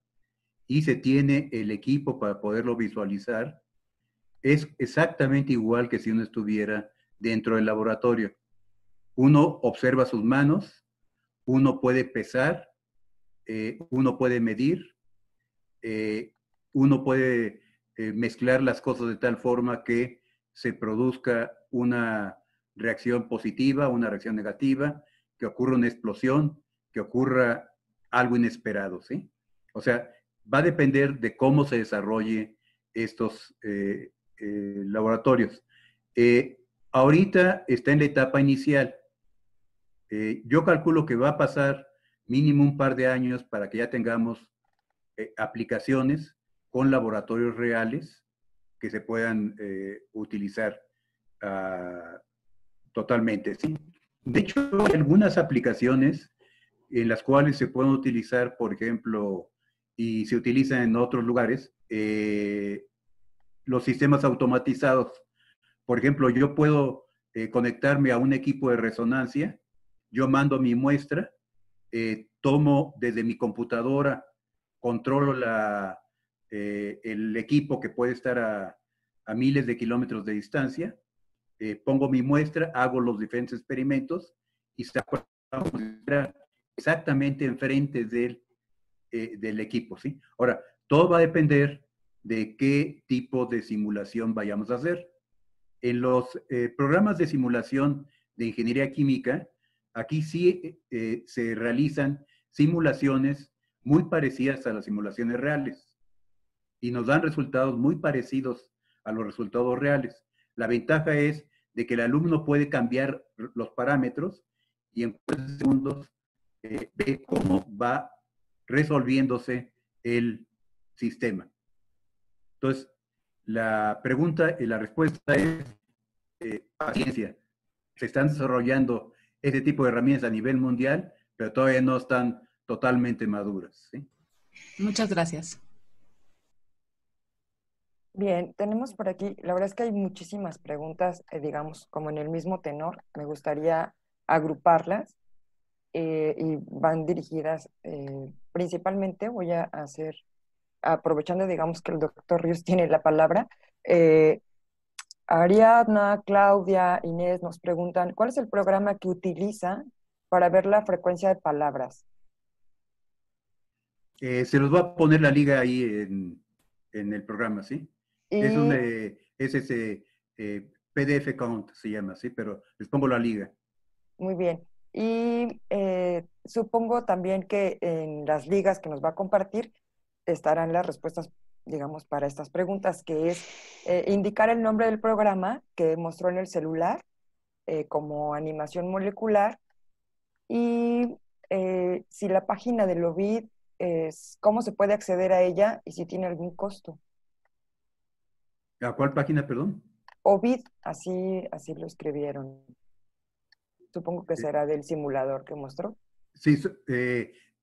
y se tiene el equipo para poderlo visualizar, es exactamente igual que si uno estuviera dentro del laboratorio. Uno observa sus manos, uno puede pesar uno puede medir, uno puede mezclar las cosas de tal forma que se produzca una reacción positiva, una reacción negativa, que ocurra una explosión, que ocurra algo inesperado, ¿sí? O sea, va a depender de cómo se desarrolle estos laboratorios. Ahorita está en la etapa inicial. Yo calculo que va a pasar mínimo un par de años para que ya tengamos aplicaciones con laboratorios reales que se puedan utilizar totalmente, ¿sí? De hecho, hay algunas aplicaciones en las cuales se pueden utilizar, por ejemplo, y se utilizan en otros lugares, los sistemas automatizados. Por ejemplo, yo puedo conectarme a un equipo de resonancia, yo mando mi muestra, tomo desde mi computadora, controlo el equipo que puede estar a miles de kilómetros de distancia, pongo mi muestra, hago los diferentes experimentos y saco la muestra exactamente enfrente del equipo, ¿sí? Ahora, todo va a depender de qué tipo de simulación vayamos a hacer. En los programas de simulación de ingeniería química, aquí sí se realizan simulaciones muy parecidas a las simulaciones reales y nos dan resultados muy parecidos a los resultados reales. La ventaja es de que el alumno puede cambiar los parámetros y en 40 segundos ve cómo va resolviéndose el sistema. Entonces, la pregunta y la respuesta es paciencia. Se están desarrollando este tipo de herramientas a nivel mundial, pero todavía no están totalmente maduras, ¿sí? Muchas gracias. Bien, tenemos por aquí, la verdad es que hay muchísimas preguntas, digamos, como en el mismo tenor. Me gustaría agruparlas y van dirigidas principalmente, voy a hacer, aprovechando, digamos, que el doctor Ríos tiene la palabra. Ariadna, Claudia, Inés nos preguntan, ¿cuál es el programa que utiliza para ver la frecuencia de palabras? Se los voy a poner la liga ahí en el programa, ¿sí? Y... es ese PDF Count, se llama, ¿sí? Pero les pongo la liga. Muy bien. Y supongo también que en las ligas que nos va a compartir estarán las respuestas, digamos, para estas preguntas, que es indicar el nombre del programa que mostró en el celular como animación molecular y si la página del OVID es, cómo se puede acceder a ella y si tiene algún costo. ¿A cuál página, perdón? OVID, así lo escribieron. Supongo que será del simulador que mostró. Sí,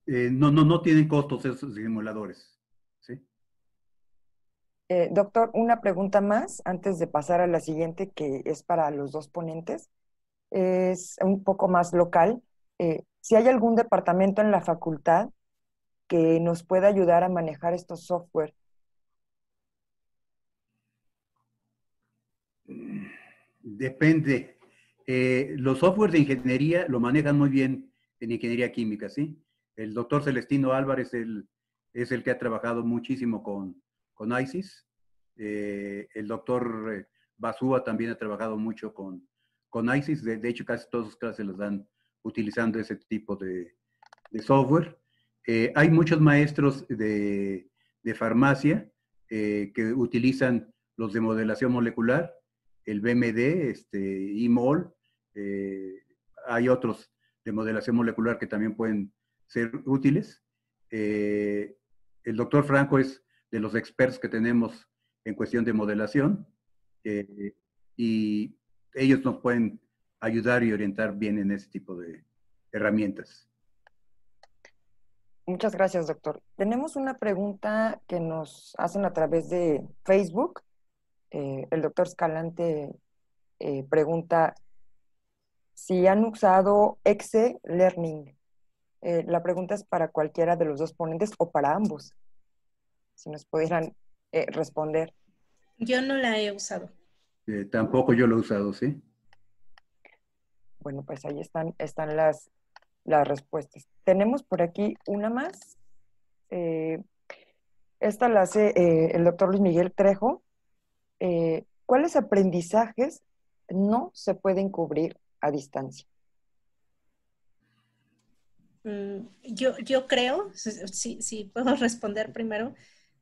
no tienen costos esos simuladores, ¿sí? Doctor, una pregunta más antes de pasar a la siguiente, que es para los dos ponentes. Es un poco más local. Si hay algún departamento en la facultad que nos pueda ayudar a manejar estos software. Depende. Los softwares de ingeniería lo manejan muy bien en ingeniería química, ¿sí? El doctor Celestino Álvarez es el que ha trabajado muchísimo con ISIS. El doctor Basúa también ha trabajado mucho con ISIS. De hecho, casi todas sus clases las dan utilizando ese tipo de software. Hay muchos maestros de farmacia que utilizan los de modelación molecular, el BMD, IMOL. Hay otros de modelación molecular que también pueden ser útiles. El doctor Franco es de los expertos que tenemos en cuestión de modelación y ellos nos pueden ayudar y orientar bien en ese tipo de herramientas. Muchas gracias, doctor. Tenemos una pregunta que nos hacen a través de Facebook. El doctor Escalante pregunta si han usado EXE Learning. La pregunta es para cualquiera de los dos ponentes o para ambos, si nos pudieran responder. Yo no la he usado. Tampoco yo la he usado, ¿sí? Bueno, pues ahí están las las respuestas. Tenemos por aquí una más. Esta la hace el doctor Luis Miguel Trejo. ¿Cuáles aprendizajes no se pueden cubrir a distancia? Yo creo, si puedo responder primero,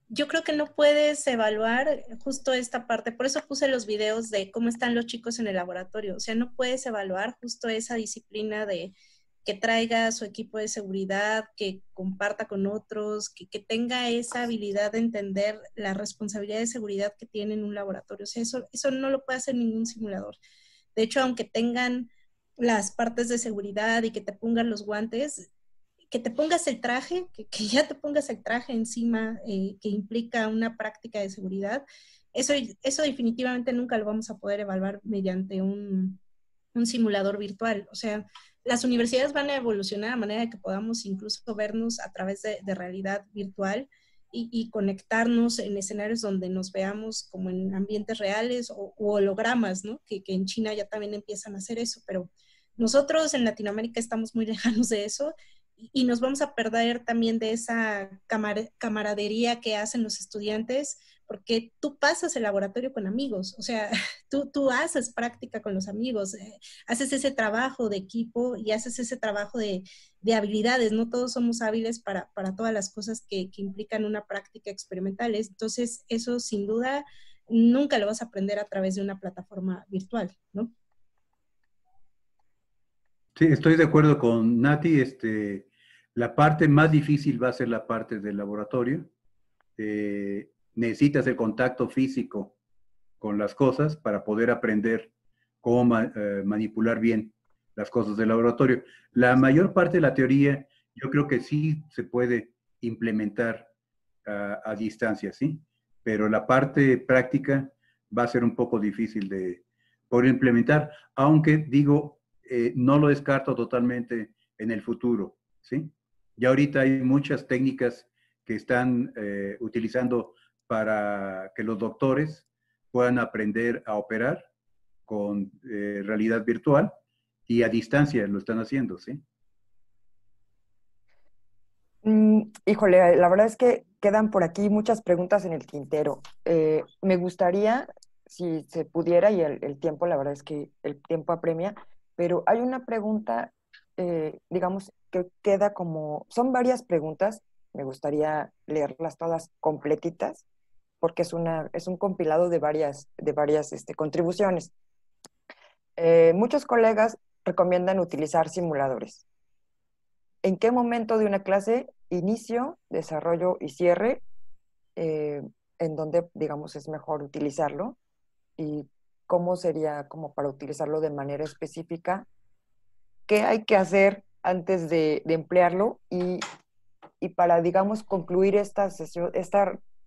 yo creo que no puedes evaluar justo esta parte. Por eso puse los videos de cómo están los chicos en el laboratorio. O sea, no puedes evaluar justo esa disciplina de que traiga su equipo de seguridad, que comparta con otros, que tenga esa habilidad de entender la responsabilidad de seguridad que tiene en un laboratorio. O sea, eso no lo puede hacer ningún simulador. De hecho, aunque tengan las partes de seguridad y que te pongan los guantes, que te pongas el traje, que ya te pongas el traje encima, que implica una práctica de seguridad, eso definitivamente nunca lo vamos a poder evaluar mediante un simulador virtual. O sea, las universidades van a evolucionar de manera que podamos incluso vernos a través de realidad virtual y conectarnos en escenarios donde nos veamos como en ambientes reales o hologramas, ¿no? Que en China ya también empiezan a hacer eso, pero nosotros en Latinoamérica estamos muy lejanos de eso y nos vamos a perder también de esa camaradería que hacen los estudiantes, porque tú pasas el laboratorio con amigos, o sea, tú haces práctica con los amigos, haces ese trabajo de equipo y haces ese trabajo de habilidades. No todos somos hábiles para todas las cosas que implican una práctica experimental. Entonces, eso sin duda nunca lo vas a aprender a través de una plataforma virtual, ¿no? Sí, estoy de acuerdo con Nati. La parte más difícil va a ser la parte del laboratorio. Necesitas el contacto físico con las cosas para poder aprender cómo manipular bien las cosas del laboratorio. La mayor parte de la teoría, yo creo que sí se puede implementar a distancia, ¿sí? Pero la parte práctica va a ser un poco difícil de poder implementar, aunque, digo, no lo descarto totalmente en el futuro, ¿sí? Ya ahorita hay muchas técnicas que están utilizando para que los doctores puedan aprender a operar con realidad virtual y a distancia lo están haciendo, ¿sí? Híjole, la verdad es que quedan por aquí muchas preguntas en el tintero. Me gustaría, si se pudiera, y el tiempo, la verdad es que el tiempo apremia, pero hay una pregunta, digamos, que queda como... Son varias preguntas, me gustaría leerlas todas completitas, porque es un compilado de varias contribuciones. Muchos colegas recomiendan utilizar simuladores. ¿En qué momento de una clase, inicio, desarrollo y cierre, en dónde, digamos, es mejor utilizarlo? ¿Y cómo sería como para utilizarlo de manera específica? ¿Qué hay que hacer antes de emplearlo? Y para, digamos, concluir esta sesión,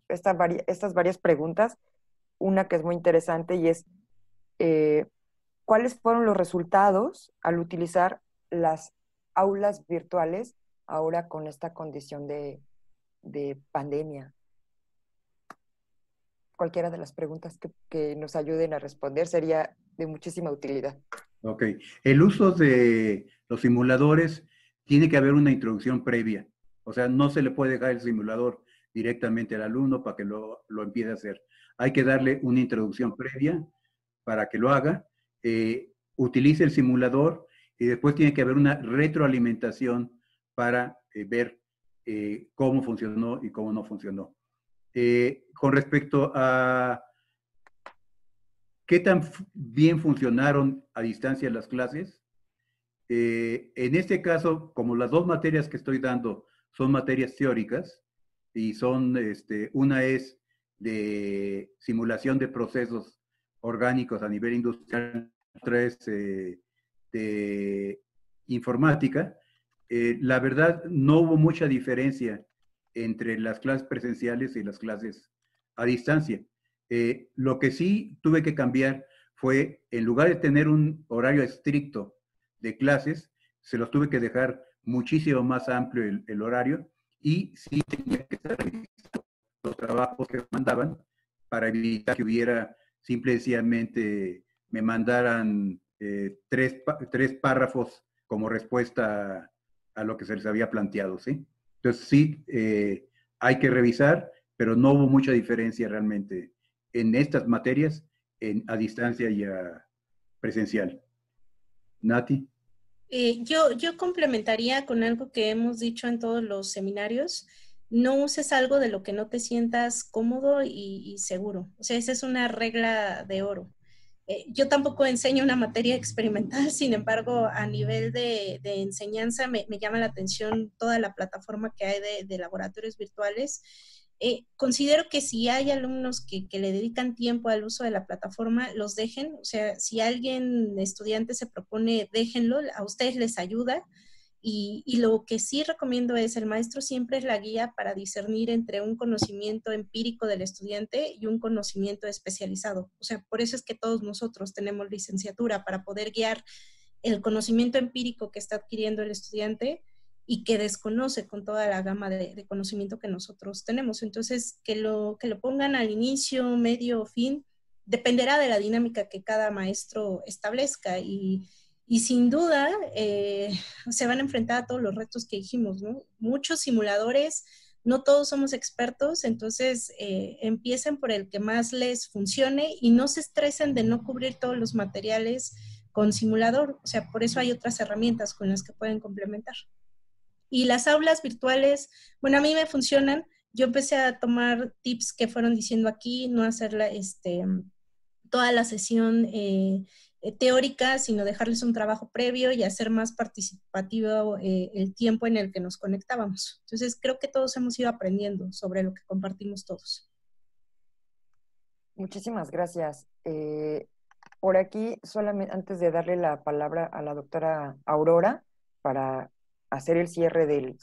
estas varias preguntas, una que es muy interesante y es, ¿cuáles fueron los resultados al utilizar las aulas virtuales ahora con esta condición de pandemia? Cualquiera de las preguntas que nos ayuden a responder sería de muchísima utilidad. Ok. El uso de los simuladores tiene que haber una introducción previa. O sea, no se le puede dejar el simulador directamente al alumno para que lo empiece a hacer. Hay que darle una introducción previa para que lo haga, utilice el simulador y después tiene que haber una retroalimentación para ver cómo funcionó y cómo no funcionó. Con respecto a qué tan bien funcionaron a distancia las clases, en este caso, como las dos materias que estoy dando son materias teóricas y son, una es de simulación de procesos orgánicos a nivel industrial, otra es de informática. La verdad, no hubo mucha diferencia entre las clases presenciales y las clases a distancia. Lo que sí tuve que cambiar fue, en lugar de tener un horario estricto de clases, se los tuve que dejar muchísimo más amplio el horario y sí tenía que estar revisando los trabajos que mandaban para evitar que hubiera, simple y sencillamente, me mandaran tres párrafos como respuesta a lo que se les había planteado, ¿sí? Entonces sí, hay que revisar, pero no hubo mucha diferencia realmente en estas materias, a distancia y a presencial. Nati. Yo complementaría con algo que hemos dicho en todos los seminarios. No uses algo de lo que no te sientas cómodo y seguro. O sea, esa es una regla de oro. Yo tampoco enseño una materia experimental, sin embargo, a nivel de enseñanza me llama la atención toda la plataforma que hay de laboratorios virtuales. Considero que si hay alumnos que le dedican tiempo al uso de la plataforma, los dejen. O sea, si alguien estudiante se propone, déjenlo, a ustedes les ayuda. Y lo que sí recomiendo es, el maestro siempre es la guía para discernir entre un conocimiento empírico del estudiante y un conocimiento especializado. O sea, por eso es que todos nosotros tenemos licenciatura, para poder guiar el conocimiento empírico que está adquiriendo el estudiante y que desconoce con toda la gama de conocimiento que nosotros tenemos. Entonces, que lo pongan al inicio, medio o fin, dependerá de la dinámica que cada maestro establezca. Y sin duda se van a enfrentar a todos los retos que dijimos, ¿no? Muchos simuladores, no todos somos expertos, entonces empiecen por el que más les funcione y no se estresen de no cubrir todos los materiales con simulador. O sea, por eso hay otras herramientas con las que pueden complementar. Y las aulas virtuales, bueno, a mí me funcionan. Yo empecé a tomar tips que fueron diciendo aquí, no hacer toda la sesión teórica, sino dejarles un trabajo previo y hacer más participativo el tiempo en el que nos conectábamos. Entonces, creo que todos hemos ido aprendiendo sobre lo que compartimos todos. Muchísimas gracias. Por aquí, solamente antes de darle la palabra a la doctora Aurora para hacer el cierre del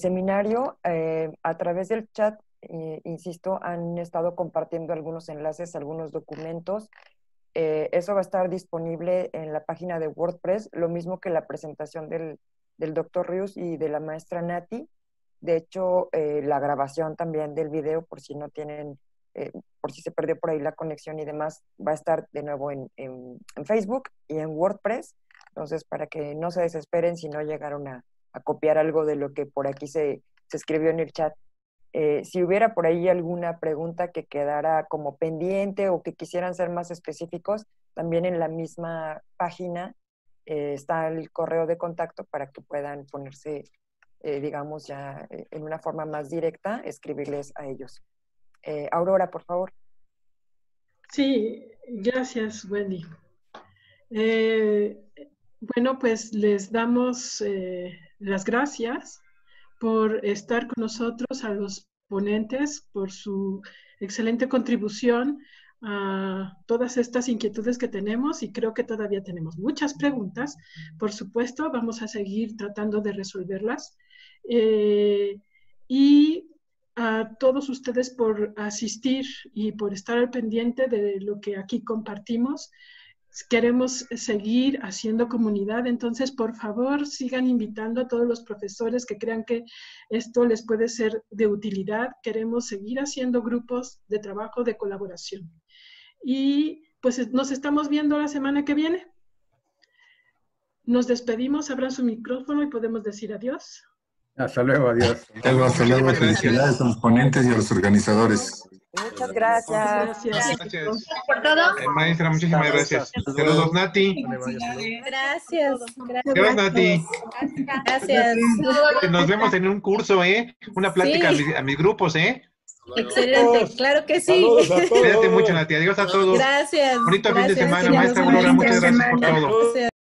seminario, a través del chat, insisto, han estado compartiendo algunos enlaces, algunos documentos. Eso va a estar disponible en la página de WordPress, lo mismo que la presentación del doctor Ríos y de la maestra Nati. De hecho, la grabación también del video, por si no tienen, por si se perdió por ahí la conexión y demás, va a estar de nuevo en Facebook y en WordPress. Entonces, para que no se desesperen si no llegaron a copiar algo de lo que por aquí se escribió en el chat. Si hubiera por ahí alguna pregunta que quedara como pendiente o que quisieran ser más específicos, también en la misma página está el correo de contacto para que puedan ponerse, digamos, ya en una forma más directa, escribirles a ellos. Aurora, por favor. Sí, gracias, Wendy. Bueno, pues les damos las gracias por estar con nosotros, a los ponentes, por su excelente contribución a todas estas inquietudes que tenemos, y creo que todavía tenemos muchas preguntas. Por supuesto, vamos a seguir tratando de resolverlas. Y a todos ustedes por asistir y por estar al pendiente de lo que aquí compartimos. Queremos seguir haciendo comunidad, entonces por favor sigan invitando a todos los profesores que crean que esto les puede ser de utilidad. Queremos seguir haciendo grupos de trabajo, de colaboración. Y pues nos estamos viendo la semana que viene. Nos despedimos, abran su micrófono y podemos decir adiós. Hasta luego, adiós. Hasta luego, felicidades a los ponentes y a los organizadores. Muchas gracias. Gracias por todo. Maestra, muchísimas gracias. Saludos, Nati. Gracias. Gracias, Nati. Gracias. Nos vemos en un curso, ¿eh? Una plática a mis grupos, ¿eh? Excelente, claro que sí. Cuídate mucho, Nati. Adiós a todos. Gracias. Bonito fin de semana, maestra Aurora. Muchas gracias por todo.